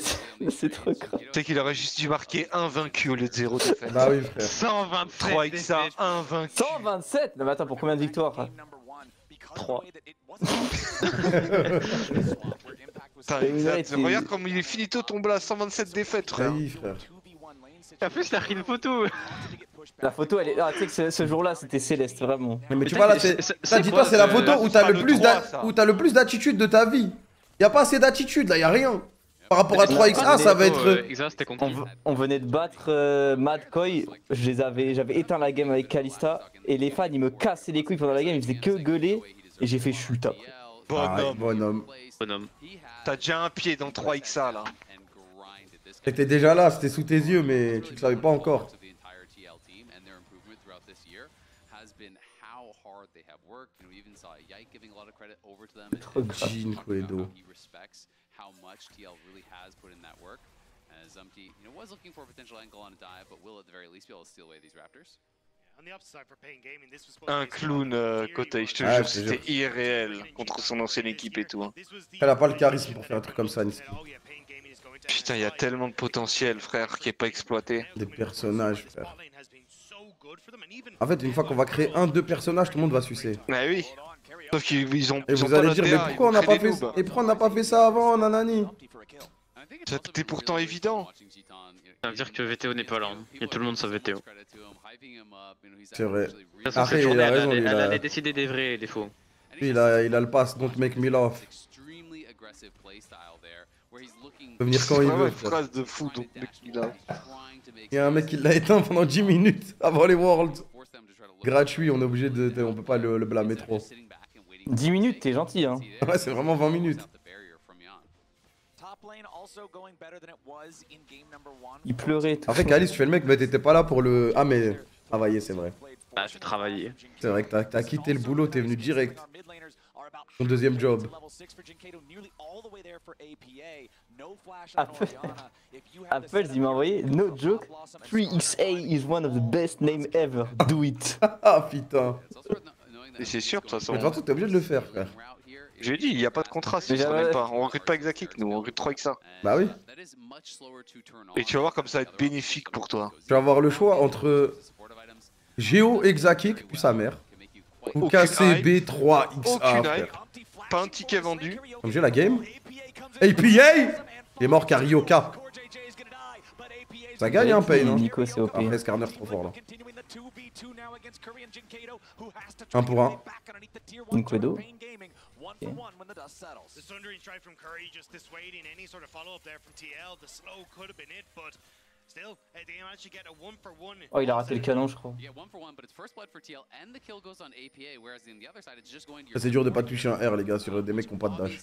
c'est trop grave. Tu sais qu'il aurait juste dû marquer un vaincu au lieu de zéro défaite. Bah oui, frère. cent vingt-trois X A, un vaincu. cent vingt-sept? Non mais attends, pour combien de victoires? trois. Putain, exact. Regarde comme il est finito tombé à cent vingt-sept défaites, frère. Oui, frère. En plus, il a pris une photo. La photo, elle est. Ah, tu sais que ce, ce jour-là, c'était céleste, vraiment. Mais, mais tu vois, là, dis-toi, c'est la photo où t'as le plus d'attitude de ta vie. Y'a pas assez d'attitude, là, y'a rien. Par rapport à trois X A, ça va être. On venait de battre Mad Coy, j'avais éteint la game avec Kalista, et les fans, ils me cassaient les couilles pendant la game, ils faisaient que gueuler, et j'ai fait shoot après. Bonhomme, bonhomme. bonhomme. T'as déjà un pied dans trois X A là. T'étais déjà là, c'était sous tes yeux, mais tu le savais pas encore. Trop jean, Koedo. Un clown euh, côté, je te ah, jure, c'était irréel contre son ancienne équipe et tout. Hein. Elle a pas le charisme pour faire un truc comme ça, Niski. Putain, il y a tellement de potentiel, frère, qui est pas exploité. Des personnages, frère. En fait, une fois qu'on va créer un, deux personnages, tout le monde va sucer. Ah oui. Sauf qu'ils ont. Et vous allez dire, mais pourquoi on n'a pas fait ça? Et pourquoi on n'a pas fait ça avant, nanani? C'était pourtant évident. Ça veut dire que V T O n'est pas là, hein. Et tout le monde sait V T O. C'est vrai. Arrête, il a raison, il a... Elle a décidé des vrais et des faux. Il a, il a le pass, don't make me laugh. Il peut venir quand il veut. Phrase de fou, donc mec, il, a... il y a un mec qui l'a éteint pendant dix minutes avant les Worlds. Gratuit, on est obligé de, de on peut pas le, le blâmer trop. dix minutes, t'es gentil hein. Ouais, c'est vraiment vingt minutes. Il pleurait. En fait, Alice, tu fais le mec, mais t'étais pas là pour le. Ah mais travailler, c'est vrai. Bah, je travaillais. C'est vrai que t'as quitté le boulot, t'es venu direct. Ton deuxième job. Apple, Apple il m'a envoyé, no joke, three X A is one of the best name ever, do it. Ah putain. Et c'est sûr de toute façon. Mais toi, t'es obligé de le faire frère. J'ai dit, il n'y a pas de contrat si ça n'aime pas. On recrute pas Exakick, nous, on recrute trois X A. Bah oui. Et tu vas voir comme ça va être bénéfique pour toi. Tu vas avoir le choix entre Géo, Exakick, puis sa mère. Ou K C B trois X A. Pas un ticket vendu. Comme j'ai la game. A P A. Il est mort Carioca. Ça gagne un pain, non? Nico, c'est O P. Après, Skarner trop fort là. Un pour un. Nicodo. Okay. Oh, il a raté le canon, je crois. C'est dur de pas toucher un R, les gars, sur des mecs qui ont pas de dash.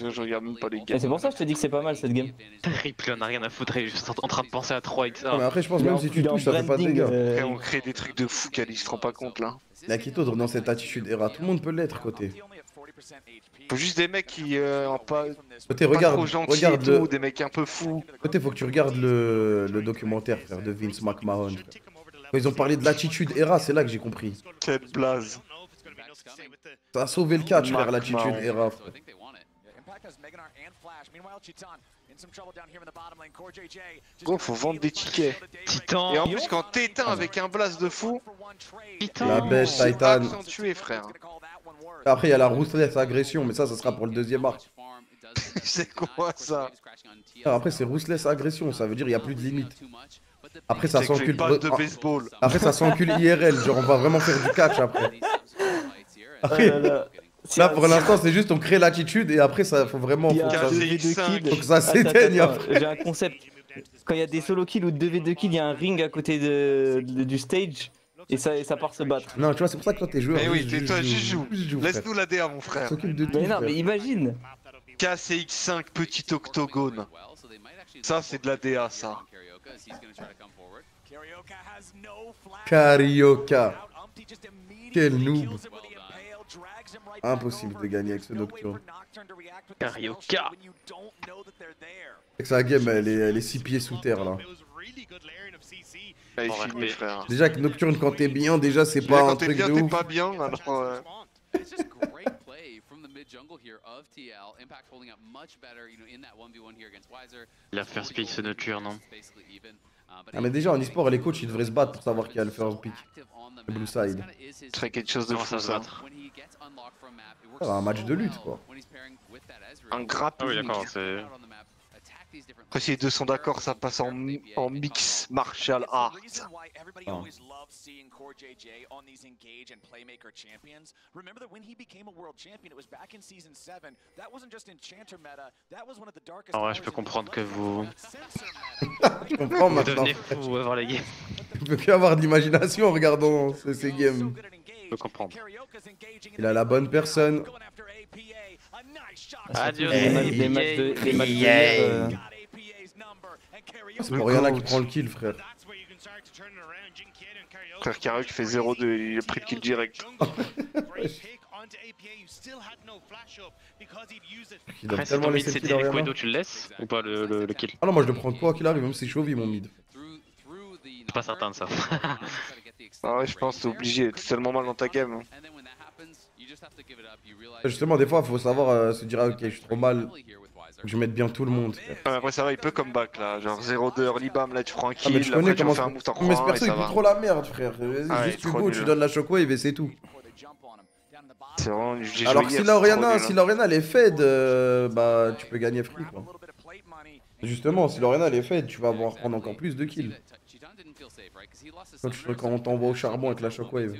Je regarde même pas les gars. C'est pour ça que je te dis que c'est pas mal cette game. Triple, on a rien à foutre, il est juste en train de penser à trois X A. Non, mais après, je pense même si tu touches, ça fait pas de dégâts. Après, on crée des trucs de fou, Cali, je te rends pas compte là. Nakito, dans cette attitude R A, tout le monde peut l'être côté. Faut juste des mecs qui euh, ont pas, côté, pas regarde, trop gentils regarde et tout, le... des mecs un peu fous. Côté, faut que tu regardes le, le documentaire frère, de Vince McMahon. Frère. Quand ils ont parlé de l'attitude E R A, c'est là que j'ai compris. Quelle blaze. Ça a sauvé le catch frère, l'attitude E R A. Frère. Gros, faut vendre des tickets. Titan. Et en plus, quand t'éteins avec un blast de fou, Titan. La bêche Titan. Tué, frère. Après, il y a la Ruthless Agression, mais ça, ça sera pour le deuxième arc. C'est quoi ça? Après, c'est Ruthless Agression, ça veut dire il n'y a plus de limite. Après, ça s'encule. Après, ça s'encule I R L, genre on va vraiment faire du catch après. Après... Oh là là. Là pour l'instant c'est juste on crée l'attitude et après ça faut vraiment faut que ça s'éteigne après. J'ai un concept, quand il y a des solo kills ou deux v deux kills, il y a un ring à côté de, de, du stage et ça, et ça part se battre. Non tu vois c'est pour ça que toi t'es joueur. Mais oui t'es toi Juju, laisse-nous la D A mon frère. S'occupe de tout. Mais non mais imagine K C X cinq petit octogone. Ça c'est de la D A ça. Carioca. Quel noob. Impossible de gagner avec ce Nocturne. Carioca. C'est que sa game, elle est, elle est six pieds sous terre là. Déjà que Nocturne, quand t'es bien, déjà c'est pas un truc de ouf. Quand t'es bien, t'es pas bien, alors... Euh... La first pick, c'est Nocturne, non? Ah mais déjà en e-sport les coachs ils devraient se battre pour savoir qui a le first pick. Le blue side. C'est quelque chose de fou ça. Ah, un match de lutte quoi. Un grappling. Ah oui d'accord c'est... Après si les deux sont d'accord ça passe en, en mix martial art. Ah. Ah ouais je peux comprendre que vous... Je comprends vous maintenant. Devenez fou voir les games. Je peux plus avoir de l'imagination en regardant ces, ces games. Je peux comprendre. Il a la bonne personne. Adieu. Les matchs de... Les matchs de... C'est pour rien là qui prend le kill frère. Frère Carioca fait zéro deux, il a pris le kill direct. Il a tellement laissé le kill derrière moi. Tu le laisses ou pas le, le, le kill? Ah non moi je le prends quoi qu'il arrive, même si c'est chaud, ils m'ont mid. Je suis pas certain de ça. Ah ouais je pense t'es obligé, t'es tellement mal dans ta game. Justement des fois faut savoir euh, se dire ah, ok je suis trop mal. Faut que je mette bien tout le monde. Ah, mais après ça va, il peut come back là, genre zéro deux early bam, là tu prends un kill, ah, mais tu après connais, tu comment fais un move, t'en prends un et ça va. Mais ce perso il fout trop la merde frère, ah, juste tu go, tu donnes la shockwave et c'est tout. C'est vraiment, j'ai joué alors hier, si l'Oriana, si l'Oriana elle est fed, euh, bah tu peux gagner free quoi. Justement, si Lorena les fait, tu vas avoir prendre encore plus de kills. Quand on t'envoie au charbon avec la shockwave.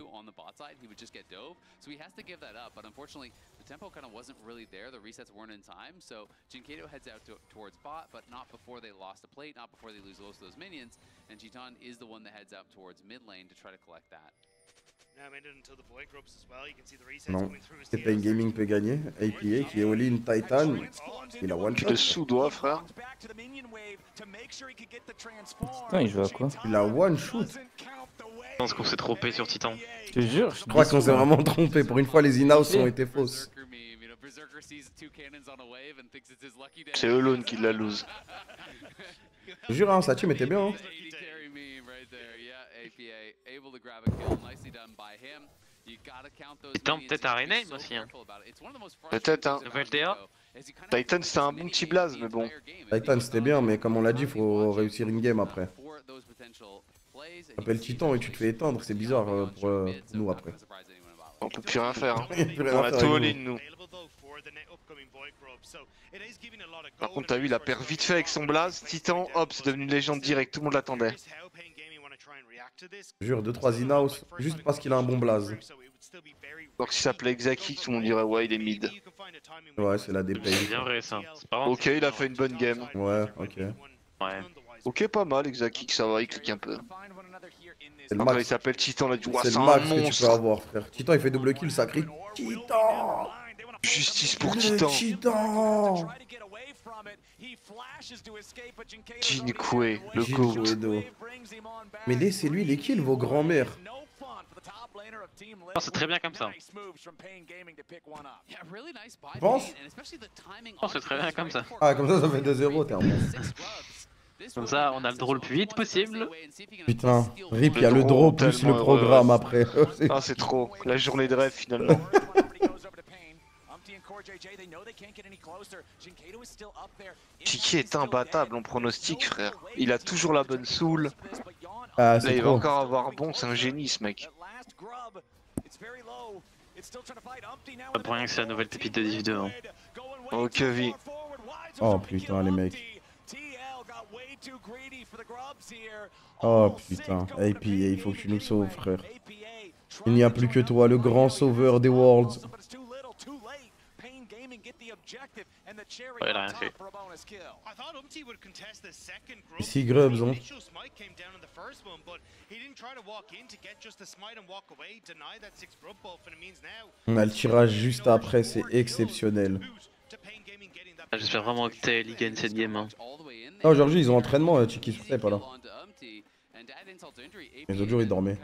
Non, T P N Gaming peut gagner, A P A qui est all-in Titan, il a one shot. Tu te sous-dois frère. Putain il joue à quoi? Il a one shoot. Je pense qu'on s'est trompé sur Titan. Je te jure, je crois qu'on s'est vraiment trompé, pour une fois les in-house ont été fausses. C'est Elone qui la lose. Je te jure hein, sa team était bien hein. Titan peut-être à rename aussi hein. Peut-être hein. Titan c'était un bon petit blaze mais bon. Titan c'était bien mais comme on l'a dit faut réussir une game après. T'appelles Titan et tu te fais éteindre, c'est bizarre euh, pour, euh, pour nous après. On peut plus rien faire hein. On a tout all-in nous. Par contre t'as vu il a perdu vite fait avec son blaze, Titan hop c'est devenu une légende directe, tout le monde l'attendait. Jure deux trois in-house juste parce qu'il a un bon blaze. Donc s'il s'appelait Exaki, tout le monde dirait ouais il est mid. Ouais c'est la D P I. C'est bien vrai ça. Ok il a fait une bonne game. Ouais ok. Ouais. Ok pas mal Exaki, ça va il clique un peu. C'est le max. Il s'appelle Titan là du roi. C'est le max que tu peux avoir frère. Titan il fait double kill ça crie Titan. Justice pour Titan. Titan. Jinkue, le Goat. Mais laissez-lui les kills, vos grands-mères. C'est très bien comme ça. Tu penses ? Oh, c'est très bien comme ça. Ah, comme ça, ça fait deux zéro, t'es un monstre. Comme ça, on a le draw le plus vite possible. Putain, rip, il y a le draw plus le programme euh... après. Ah, c'est trop. La journée de rêve finalement. Tiki est imbattable, on pronostique frère. Il a toujours la bonne soul. Ah, là il va encore avoir bon, c'est un génie ce mec. Pas pour rien que c'est la nouvelle pépite de dix-huit deux hein. Oh Kevin. Oh putain les mecs. Oh putain, A P A, il faut que tu nous sauves frère. Il n'y a plus que toi, le grand sauveur des worlds. Ouais, il a rien fait. Et si Grubs hein. On a le tirage juste après, c'est exceptionnel. Ah, j'espère vraiment que T L I gagne cette game hein. Ah, aujourd'hui ils ont entraînement, Chiki Sursei pas là. Les autres jours ils dormaient.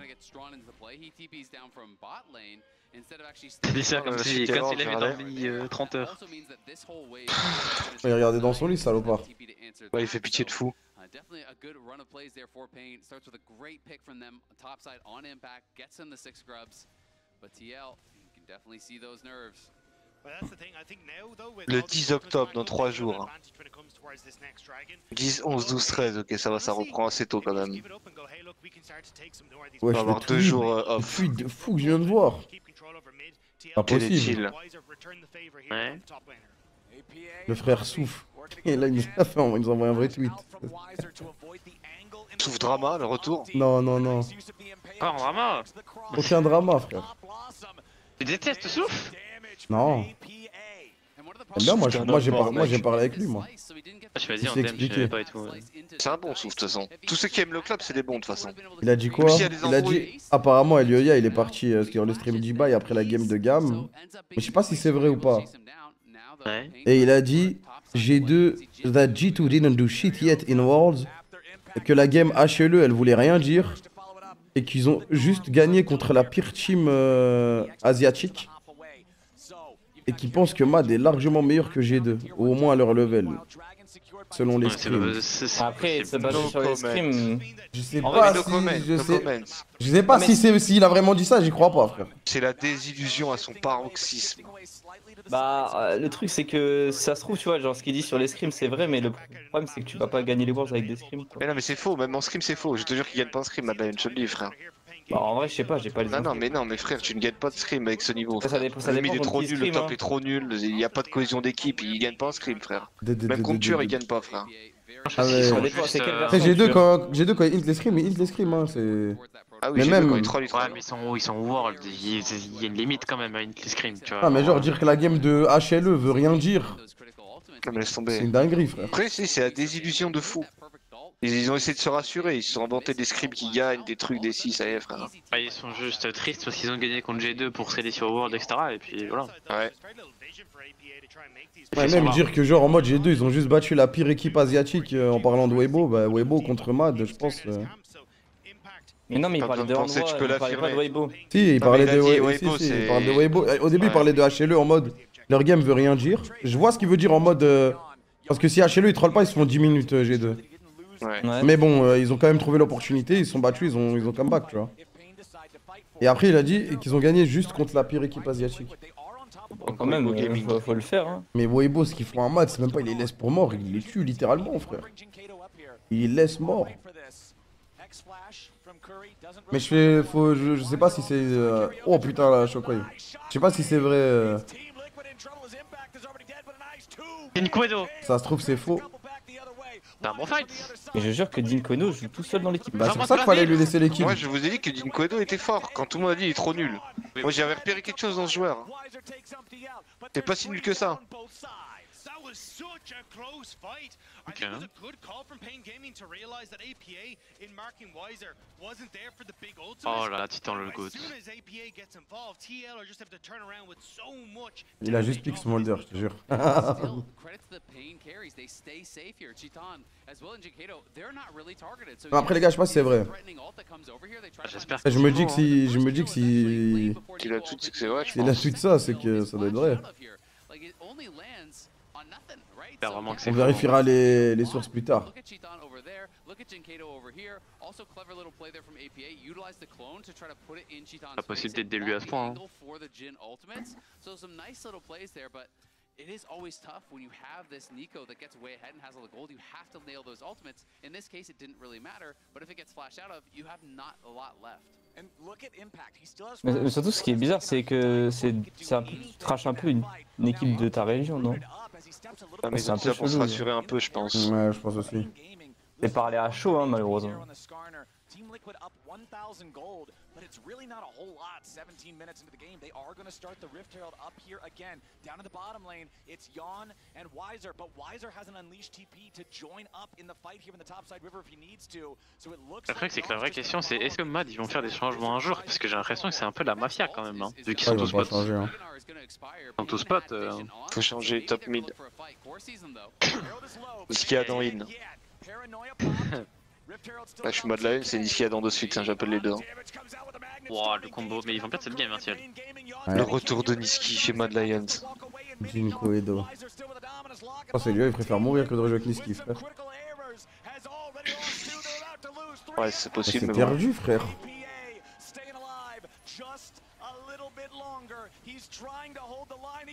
C'est bizarre comme si il avait dormi trente heures. Il regardait dans son lit, salopard. Ouais, il fait pitié de fou. Le dix octobre, dans trois jours. dix, onze, douze, treize, ok, ça va, ça reprend assez tôt quand même. Ouais, on va avoir deux jours euh, off. Fuite de fou que je viens de voir. Pas possible. Ouais. Le frère souffle. Et là, il nous a fait, il nous envoie un vrai tweet. Sauf drama, le retour. Non, non, non. Ah, drama. Aucun drama, frère. Il déteste Souffle. Non. Là, moi, j'ai par... parlé avec lui, moi. Je vais dire, expliqué. C'est un bon Souffle, de toute façon. Tous ceux qui aiment le club, c'est des bons, de toute façon. Il a dit quoi? Il a dit, apparemment, Elioya, il est parti euh, sur le stream d'Ibai après la game de gamme. Mais je sais pas si c'est vrai ou pas. Ouais. Et il a dit, G deux, that G two didn't do shit yet in Worlds, que la game H L E, elle voulait rien dire, et qu'ils ont juste gagné contre la pire team euh, asiatique. Et qui pensent que M A D est largement meilleur que G deux, ou au moins à leur level, selon les scrims. Après, se baser sur les scrims. Je sais pas si, je sais, je sais pas si c'est, s'il a vraiment dit ça, j'y crois pas, frère. C'est la désillusion à son paroxysme. Bah, euh, le truc c'est que ça se trouve, tu vois, genre ce qu'il dit sur les scrims c'est vrai, mais le problème c'est que tu vas pas gagner les worlds avec des scrims. Mais non, mais c'est faux, même en scrim c'est faux. Je te jure qu'il gagne pas en scrim, Madeleine, je te le dis, frère. Bah, en vrai, je sais pas, j'ai pas les. Non, non, mais non, mais frère, tu ne gagnes pas de scrim avec ce niveau. Ça, ça dépend, ça le dépend, il est trop nul, le top hein. est trop nul, il n'y a pas de cohésion d'équipe, il gagne pas un scrim, frère. De, de, de, Même contre tueur, il gagne pas, frère. Ah ouais. J'ai deux quand ils int les scrim, ils int les scrim, hein, c'est. Ah oui, mais même. Deux, trois, trois, ouais, mais ils sont, ils sont world, il y a une limite quand même à int les scrim, tu vois. Ah, mais genre, dire que la game de H L E veut rien dire. C'est une dinguerie, frère. Après, c'est la désillusion de fou. Ils ont essayé de se rassurer, ils se sont inventés des scrims qui gagnent, des trucs, des six, ça y est, frère. Ah, ils sont juste tristes parce qu'ils ont gagné contre G deux pour sceller sur World, et cetera. Et puis voilà. Ouais. Ouais, même dire que, genre, en mode G deux, ils ont juste battu la pire équipe asiatique euh, en parlant de Weibo. Bah, Weibo contre Mad, je pense. Euh... Mais non, mais il parlait de penser, tu peux l'affirmer. Si, il parlait de Weibo. Si, si, il parlait de Weibo. Au début, ouais. il parlait de H L E en mode leur game veut rien dire. Je vois ce qu'il veut dire en mode. Euh... Parce que si H L E ils trollent pas, ils se font dix minutes euh, G deux. Ouais. Ouais. Mais bon, euh, ils ont quand même trouvé l'opportunité, ils sont battus, ils ont, ils ont comeback, tu vois. Et après, il a dit qu'ils ont gagné juste contre la pire équipe asiatique. Bon, quand même, il euh, faut, faut le faire. Hein. Mais Weibo, ce qu'ils font en match, c'est même pas, il les laisse pour mort, il les tue littéralement, frère. Il les laisse mort. Mais je, fais, faut, je, je sais pas si c'est... Euh... Oh putain, la shockwave. Je sais pas si c'est vrai... Euh... Ça se trouve, c'est faux. C'est un bon fight. Mais je jure que Dinkono joue tout seul dans l'équipe. Bah, c'est pour ça qu'il fallait lui laisser l'équipe. Moi, je vous ai dit que Dinkono était fort quand tout le monde a dit il est trop nul. Moi, j'avais repéré quelque chose dans ce joueur. T'es pas si nul que ça. Okay. Oh là là, Titan le goat. Il a juste piqué Smolder, je te jure. Après les gars, je sais pas si c'est vrai. J'espère. Je me dis que si, je me dis que si, qu'il a tout, c'est vrai. Il a tout ça, c'est que ça doit être vrai. On vérifiera les, les sources plus tard. Pas possible d'être délu à ce point. Hein. Mais surtout, ce qui est bizarre, c'est que ça trash un peu une, une équipe de ta région, non? Ah, mais c'est un peu pour se rassurer un peu, je pense. Ouais, je pense aussi. C'est parlé à chaud, hein, malheureusement. Après, c'est que la vraie question, c'est est-ce que Mad ils vont faire des changements un jour? Parce que j'ai l'impression que c'est un peu de la mafia quand même, hein, vu qu'ils sont, ouais, tous potes. Changer, hein. Ils sont tous potes. Euh... Faut changer top mid. Ce qu'il y a dans in. Là, je suis mode live, c'est Niski Adam de suite, hein, j'appelle les deux. Hein. Wow, le combo, mais ils vont perdre cette game, hein, Ciel. Ouais. Le retour de Niski chez Mad Lions. Jinko Edo. Oh, c'est lui, il préfère mourir que de rejouer avec Niski, frère. Ouais, c'est possible, mais. C'est perdu, bon. Frère.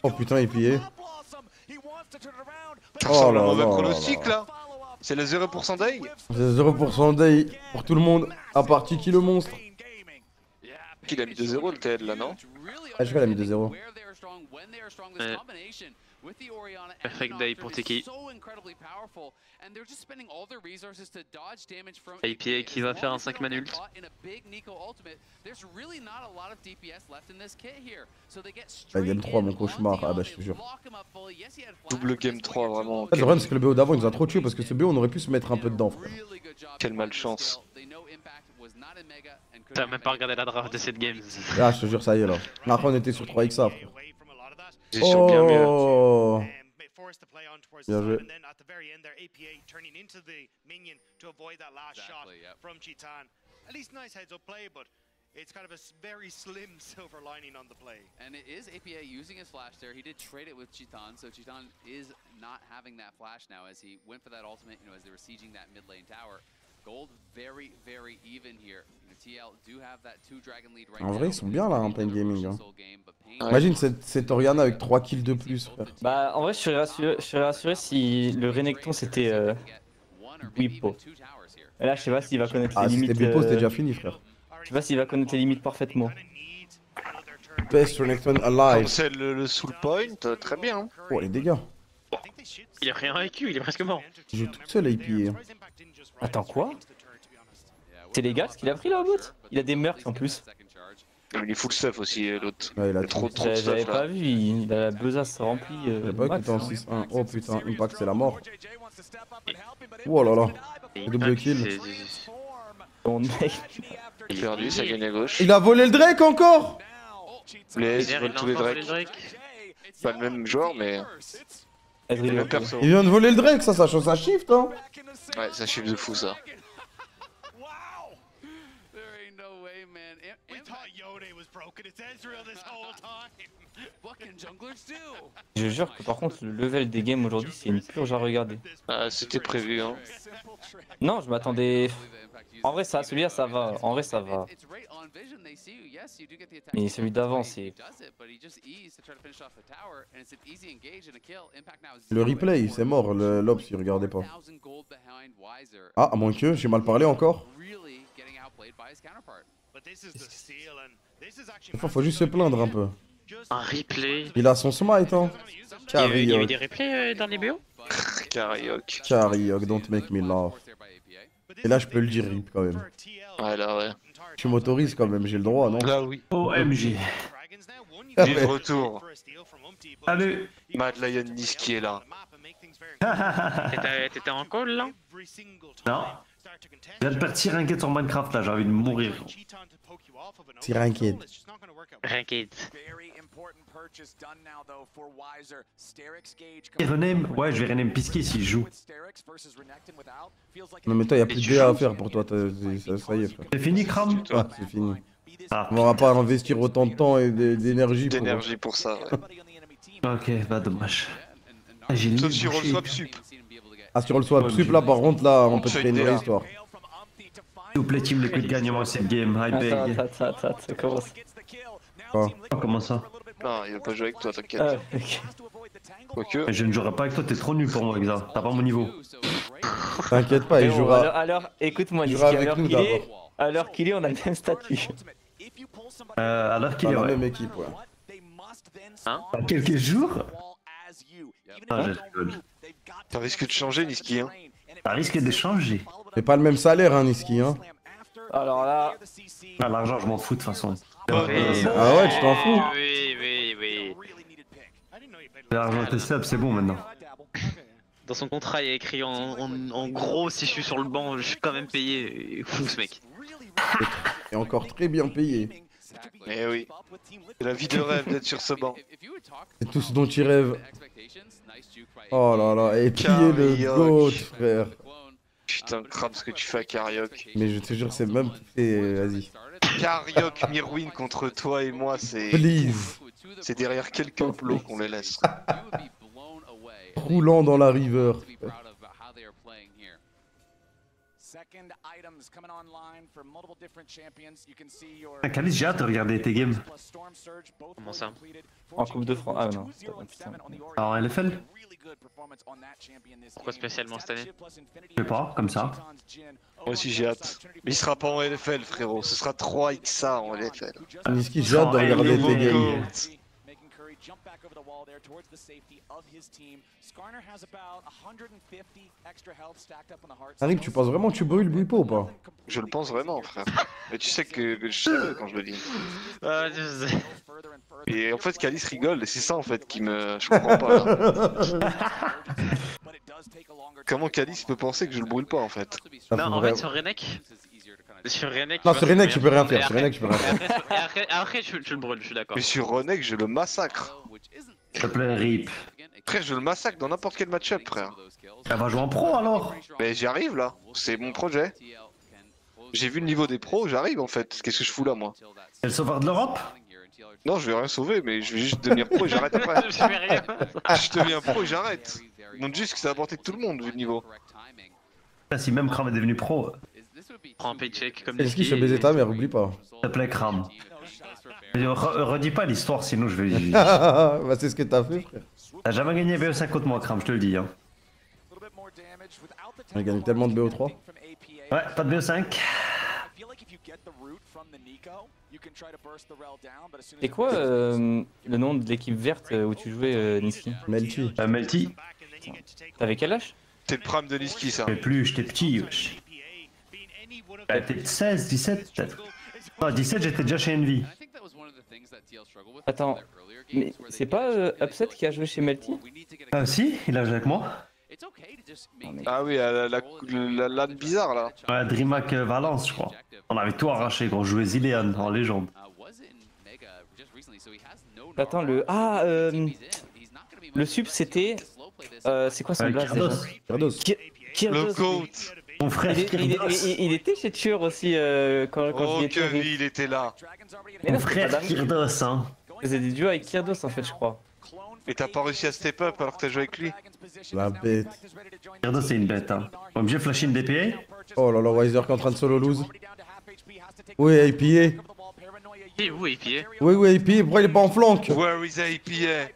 Oh putain, il est pillé. Oh là là. C'est le zéro pour cent day. C'est le zéro pour cent day pour tout le monde, à part Tiki le monstre. Il a mis deux zéro le T L là, non? Ah, je crois qu'il a mis deux zéro. Ouais. Perfect day pour Tiki. A P A qui va faire un cinq man ult. La game trois, mon cauchemar. Ah bah je te jure. Double game trois, vraiment. En fait, le problème c'est que le B O d'avant il nous a trop tué parce que ce B O on aurait pu se mettre un peu dedans, frère. Quelle malchance. T'as même pas regardé la draft de cette game. Ah je te jure, ça y est là. Là on était sur trois X A, frère. Oh, bien joué. It's kind of a very slim silver lining on the play. And it is A P A using his flash there. He did trade it with Chitan, so Chitan is not having that flash now as he went for that ultimate, you know, as they were sieging that mid lane tower. Gold very very even here. T L do have that two dragon lead right now. En vrai, ils sont bien là en plane gaming. Hein. Ouais. Imagine cette, cette Orianna avec trois kills de plus, frère. Bah en vrai, je serais rassuré, je serais rassuré si le Renekton c'était euh, Bippo. Là, je sais pas s'il va connaître ah, les limites. Ah, c'était Bippo, euh... c'était déjà fini, frère. Je sais pas s'il va connaître les limites parfaitement. Best Renekton alive. C'est le, le soul point, très bien. Oh les dégâts. Oh. Il a rien vécu, il est presque mort. J'ai tout seul à épier. Attends quoi? C'est légal ce qu'il a pris là au bout? Il a des meurtres en plus. Il est full stuff aussi l'autre. Ouais, il a trop trop de stuff. J'avais pas vu, il a la besace remplie. Euh, max, hein. six un. Oh putain, Impact c'est la mort. Oh là là. Double kill. Mon mec. Il a perdu, ça gagne à gauche. Il a volé le Drake encore. Les ils volent tous les Drake. Pas le même joueur mais. Il vient de voler le Drake, ça, ça, ça shift hein. Ouais, ça shift de fou ça. Je jure que par contre le level des games aujourd'hui c'est une purge à regarder. Ah c'était prévu hein. Non je m'attendais. En vrai ça, celui-là ça va, en vrai ça va. Mais celui d'avant c'est... Le replay c'est mort, l'Obs il regardait pas. Ah à moins que j'ai mal parlé encore. Enfin, faut juste se plaindre un peu. Un replay. Il a son smite hein. Carioc. Il y avait des replays euh, dans les B O. Carioc. Carioc, don't make me laugh. Et là je peux le dire rip quand même. Ouais là ouais. Tu m'autorises quand même, j'ai le droit non? Là oui. O M G. Vive retour. Allez. Mad Lion Nice qui est là. T'étais en call là? Non. Je viens de partir ranked sur Minecraft là, j'ai envie de mourir. C'est ranked. Ranked. Et rename, ouais je vais rename Pisky s'il joue. Non mais toi y'a plus de D A à faire pour toi, ça, ça y est. C'est fini Kram? Ouais c'est fini. Ah, on va pas investir autant de temps et d'énergie pour... D'énergie pour ça ouais. Ok bah dommage. Ah, sauf sur le swap sup. Ah sur le swap sup là par contre là on peut te faire une vraie histoire. S'il vous plaît team, le coup de gagnement cette game, I beg. Attends, attends, attends, comment ça? Quoi? Comment ça? Non, il va pas jouer avec toi, t'inquiète. Ah, okay. Okay. Je ne jouerai pas avec toi, t'es trop nul pour moi avec ça, t'as pas mon niveau. T'inquiète pas, il jouera... Alors, alors écoute-moi, il jouera avec nous d'abord. À l'heure qu'il est, on a le même statut. Euh, à l'heure qu'il est, on a la même équipe, ouais. Hein? Dans quelques jours? Ah, ça risque de changer, Niski, hein. Ça risque de changer. C'est pas le même salaire, hein, Niski, hein. Alors là... Ah, l'argent, je m'en fous, de toute façon. Oui, oui, ah ouais, tu t'en fous. Oui, oui, oui. L'argent, t'es stable, c'est bon, maintenant. Dans son contrat, il y a écrit en, en, en gros, si je suis sur le banc, je suis quand même payé. Fou, ce mec. Et encore très bien payé. Eh oui. C'est la vie de rêve d'être sur ce banc. C'est tout ce dont tu rêves. Oh là là, et qui est le goat, frère. Putain, crame ce que tu fais à Carioc. Mais je te jure, c'est même... Vas-y. Carioc, Mirwin contre toi et moi, c'est... Please. C'est derrière quelques plots qu'on les laisse. Roulant dans la river. Ah, Calis, j'ai hâte de regarder tes games. Comment ça? En Coupe de France. Ah non. Alors en N F L? Pourquoi spécialement cette année? Je sais pas, comme ça. Moi aussi j'ai hâte. Mais il sera pas en N F L frérot, ce sera trois X A en N F L. Ah, Niski, j'ai hâte de regarder tes games. Jump back over the wall there towards the safety of his team. Skarner has about one hundred fifty extra health stacked up on the heart. Karim, tu penses vraiment que tu brûles Bouipo ou pas? Je le pense vraiment, frère. Mais tu sais que, que je sais quand je le dis. Ah, je sais. Et en fait, Kalis rigole, et c'est ça en fait qui me. Je comprends pas là. Comment Kalis peut penser que je le brûle pas en fait? Non, en vrai... fait, sur Renek. Sur Renek, non, sur Renek, tu peux rien faire. Sur Renek, tu peux rien faire. Et après, après tu, tu le brûles, je suis d'accord. Mais sur Renek, je le massacre. S'il te plaît, rip. Frère, je le massacre dans n'importe quel match-up, frère. Ça va jouer en pro alors? Mais j'y arrive là, c'est mon projet. J'ai vu le niveau des pros, j'arrive en fait. Qu'est-ce que je fous là, moi? C'est le sauveur de l'Europe? Non, je vais rien sauver, mais je vais juste devenir pro et j'arrête après. Je deviens pro et j'arrête. On montre juste que ça a apporté tout le monde vu le niveau. Là, si même Kram est devenu pro. Prends un paycheck comme Niski. Est-ce qu'il se baisait ta mère, oublie pas. S'il te plaît, Kram. Redis pas l'histoire, sinon je vais. Bah, c'est ce que t'as fait, frère. T'as jamais gagné B O cinq contre moi, Kram, je te le dis. Hein. J'ai gagné tellement de B O trois. Ouais, pas de B O cinq. C'est quoi euh, le nom de l'équipe verte où tu jouais, euh, Niski? Melty. Ah, Melty. T'avais quel âge? T'es le prime de Niski, ça. Je sais plus, j'étais petit. Bah, t'es seize, dix-sept peut-être. Non, dix-sept, j'étais déjà chez Envy. Attends, mais c'est pas euh, Upset qui a joué chez Melty? Ah si, il a joué avec moi. Ah oui, la, la, la, la bizarre là. Ouais, Dreamhack Valence, je crois. On avait tout arraché quand on jouait Zilean en légende. Attends, le... Ah, euh... le sub c'était... Euh, c'est quoi son euh, blast déjà? Kyrdos. Le coach. Mon frère, il, il, il, il était chez Tur aussi euh, quand, quand oh, il était... Oh, il était là. Mais mon frère Kyrdos, hein. Vous avez des duos avec Kyrdos en fait, je crois. Et t'as pas réussi à step up alors que t'as joué avec lui? La bête. Kyrdos, c'est une bête, hein. On est obligé de flasher une D P A. Oh là là, Weiser qui est en train de solo lose. Oui, A P A. Et où A P A? Oui, oui, A P A. Pourquoi il est pas en flanque? Where is A P A?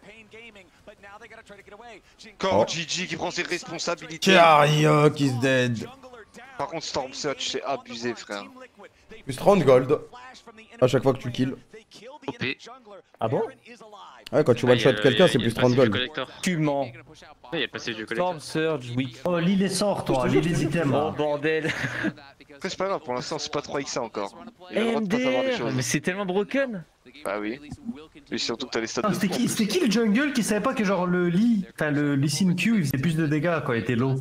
Quand oh. G G qui prend ses responsabilités. Kariok is dead. Par contre, Storm Search, c'est abusé, frère. Plus trente gold à chaque fois que tu kills. O P. Ah bon? Ouais, quand tu one shot quelqu'un, c'est plus trente gold. Tu mens. Il est passé du collector. Storm Surge, oui. Oh, l'île est sort, toi, l'île des items. Oh, bordel. Après, c'est pas grave, pour l'instant, c'est pas trois X A encore. Mais c'est tellement broken. Bah oui. Mais surtout que t'as les stats. C'était qui, qui le jungle qui savait pas que, genre, le Lee, enfin, le Lee Sin Q, il faisait plus de dégâts quand il était low?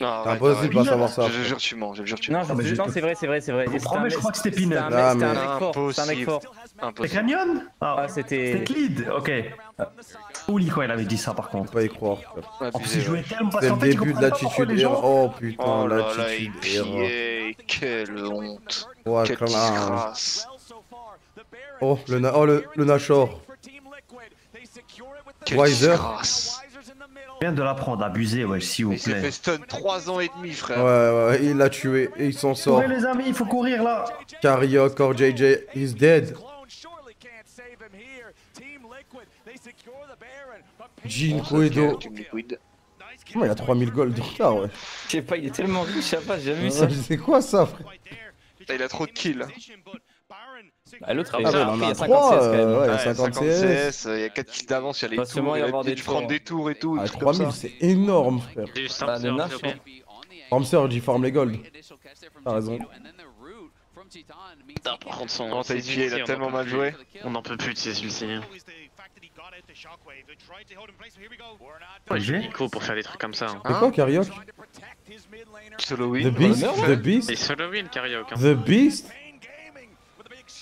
Non, impossible de savoir ça. Je jure, tu mens, je jure, tu mens. Non, c'est vrai, c'est vrai, c'est vrai. Je crois que c'était Pinel. C'était un mec fort. C'était un mec fort. C'était Canyon? Ah, c'était Clyde, ok. Ouli quoi, il avait dit ça par contre. Faut pas y croire. En plus, il jouait tellement parce qu'en fait, il comprenait pas pourquoi les gens... Oh putain, l'attitude erreur. Quelle honte. Quelle disgrâce. Oh, le na... Oh, le, le Nashor. Weiser. Je viens de l'apprendre, abusé, ouais, s'il vous plaît. Il s'est fait stun trois ans et demi, frère. Ouais, ouais, il l'a tué et il s'en sort. Courez les amis, il faut courir là. Kariok or J J is dead. Jin Kuedo. Comment il a trois mille gold de retard, ouais. Je sais pas, il est tellement riche, je sais pas, j'ai jamais vu ça. C'est quoi ça, frère? Il a trop de kills. Bah, l'autre, ah ouais, il y a cinquante C S quand même. Ouais, il y a cinquante C S, il y a quatre kills d'avance, il y a les tours, tu prends des tours et tout. Ah, trois mille, c'est énorme, frère. Storm Surge, il farm les golds. T'as raison. Putain, par contre, son ulti, il a tellement mal joué. On n'en peut plus de ses ulti. J'ai Nico pour faire des trucs comme ça. C'est quoi, Kariok? Solo win. The Beast. The Beast. Et solo win, Kariok. The Beast.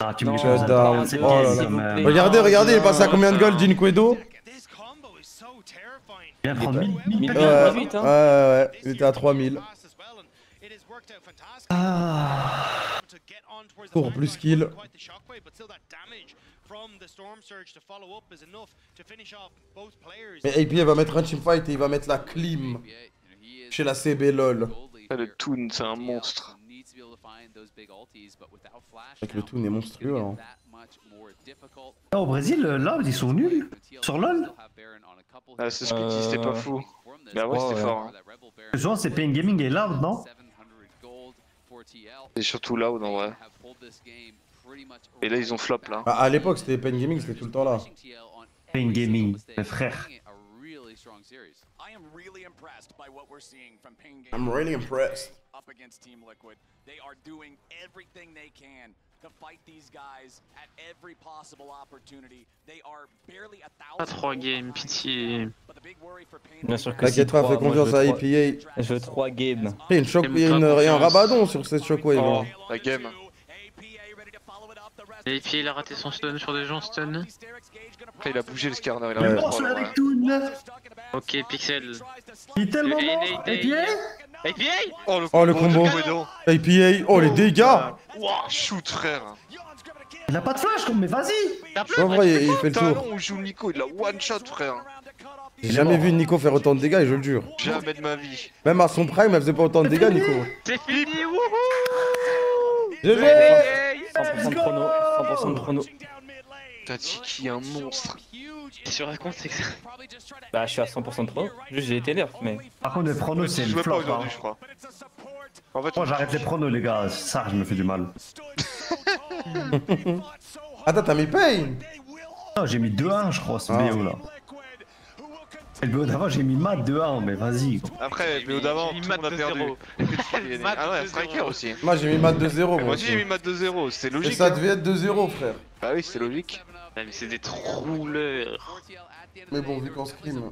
Ah, tu me shut down. Oh là là. Regardez, regardez, il est passé à combien de gold, Jin Kuedo? Il vient de prendre mille. Ouais, ouais, il était à trois mille. Ah. Pour plus kill. Mais A P, il va mettre un teamfight et il va mettre la clim chez la C B LOL. Le Toon, c'est un monstre. Avec le Toon est monstrueux. Hein. Ah, au Brésil, là, ils sont nuls sur LOL. Ah, ce split, euh... c'était pas fou. Bah ouais, oh, c'était ouais. Fort. Hein. Le genre, c'est Pain Gaming et Loud, non? C'est surtout Loud en vrai. Et là, ils ont flop là. Ah, à l'époque, c'était Pain Gaming, c'était tout le temps là. Pain Gaming, mes frères. I'm really impressed. Up against Team Liquid, they are doing everything they can to fight these guys at every possible opportunity. They are barely a thousand. Pas trois games, pitié. Bien sûr que si. T'inquiète pas, fais confiance à I P A. Je veux trois games. Et une choc, une rien rabadon sur cette shockwave. Oh, la game. Et puis il a raté son stun sur des gens, stun. Après il a bougé le scarner, il a ouais. Raté avec Toon. Ok, Pixel. Il est tellement mort. A P A A P A. Oh le, oh, le combo A P A. Oh les dégâts. Wouah, shoot frère. Il a pas de flash, mais vas-y. En vrai, il fait le tour. On joue Nico, il a one shot frère. J'ai jamais vu Nico faire autant de dégâts et je le jure. Jamais de ma vie. Même à son prime, elle faisait pas autant de dégâts Nico. C'est fini, wouhou. G G. cent pour cent de prono, cent pour cent de prono. Tachiki, un monstre. Qu'est-ce que tu racontes, c'est que ça? Bah, je suis à cent pour cent de prono. Juste, j'ai été nerf, mais. Par contre, les pronos, c'est une flop, hein. Je crois. En fait, moi, j'arrête les pronos, les gars. Ça, je me fais du mal. Attends, t'as mis Payne? Non, j'ai mis deux un, je crois, ce ah. B O là. Et le B O d'avant, j'ai mis Mat deux un, mais vas-y. Après, le B O d'avant, on a perdu. Mat ah ouais, Striker aussi. Moi, j'ai mis Mat deux zéro. Moi aussi, j'ai mis Mat deux zéro, c'est logique. Et ça hein. devait être deux zéro, frère. Bah oui, c'est logique. Mais c'est des trouleurs. Mais bon, vu qu'en scrim.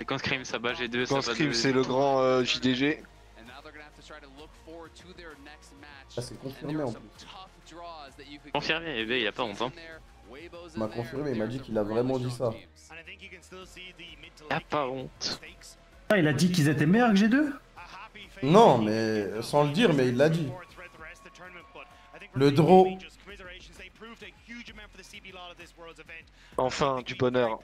Et quand scrim, ça bat G deux, ça bat G deux. Quand scrim, c'est le grand euh, J D G. Ah, c'est confirmé en plus. Confirmé, eh bien, il y a pas longtemps. Il m'a confirmé, il m'a dit qu'il a vraiment dit ça. Il a pas honte. Ah, il a dit qu'ils étaient meilleurs que G deux? Non, mais sans le dire, mais il l'a dit. Le draw. Enfin, du bonheur.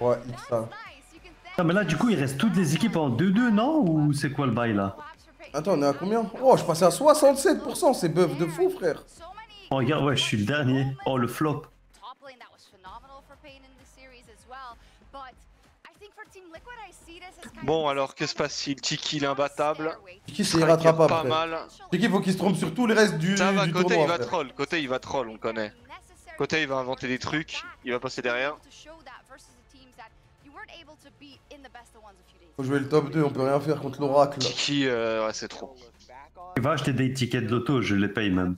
Ouais, ça. Non mais là du coup il reste toutes les équipes en deux deux, non? Ou c'est quoi le bail là? Attends, on est à combien? Oh, je passais à soixante-sept pour cent, c'est bœuf de fou, frère. Oh, regarde, ouais, je suis le dernier. Oh, le flop. Bon, alors, que se passe-t-il? Tiki, l'imbattable. Tiki, c'est irrattrapable. Pas mal. Tiki, faut qu'il se trompe sur tout le reste du. Ça va, du côté tournoi, il va frère. troll. Côté, il va troll, on connaît. Côté, il va inventer des trucs. Il va passer derrière. Faut jouer le top deux, on peut rien faire contre l'oracle. Tiki, euh, ouais, c'est trop. Il va acheter des tickets de loto, je les paye même.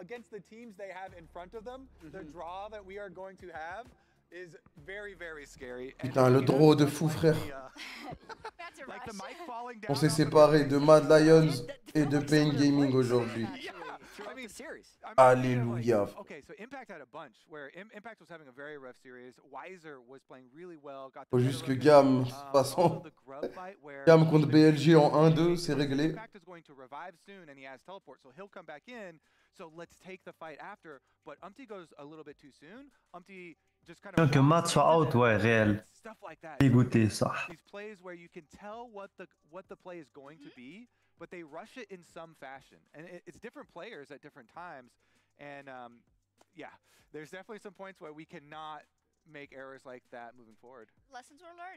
Against the teams they have in front of them, the draw that we are going to have is very very scary. Putain, le draw de fou, frère. On s'est séparés de Mad Lions et de Pain Gaming aujourd'hui. Alléluia. Faut juste que Gam passe en... Gam contre B L G en un deux, c'est réglé. Que Matt soit out, ouais, réel. Dégoûté, ça. But they rush it in some fashion, and it's different players at different times, and um, yeah, there's definitely some points where we cannot make errors like that moving forward. Lessons were learned.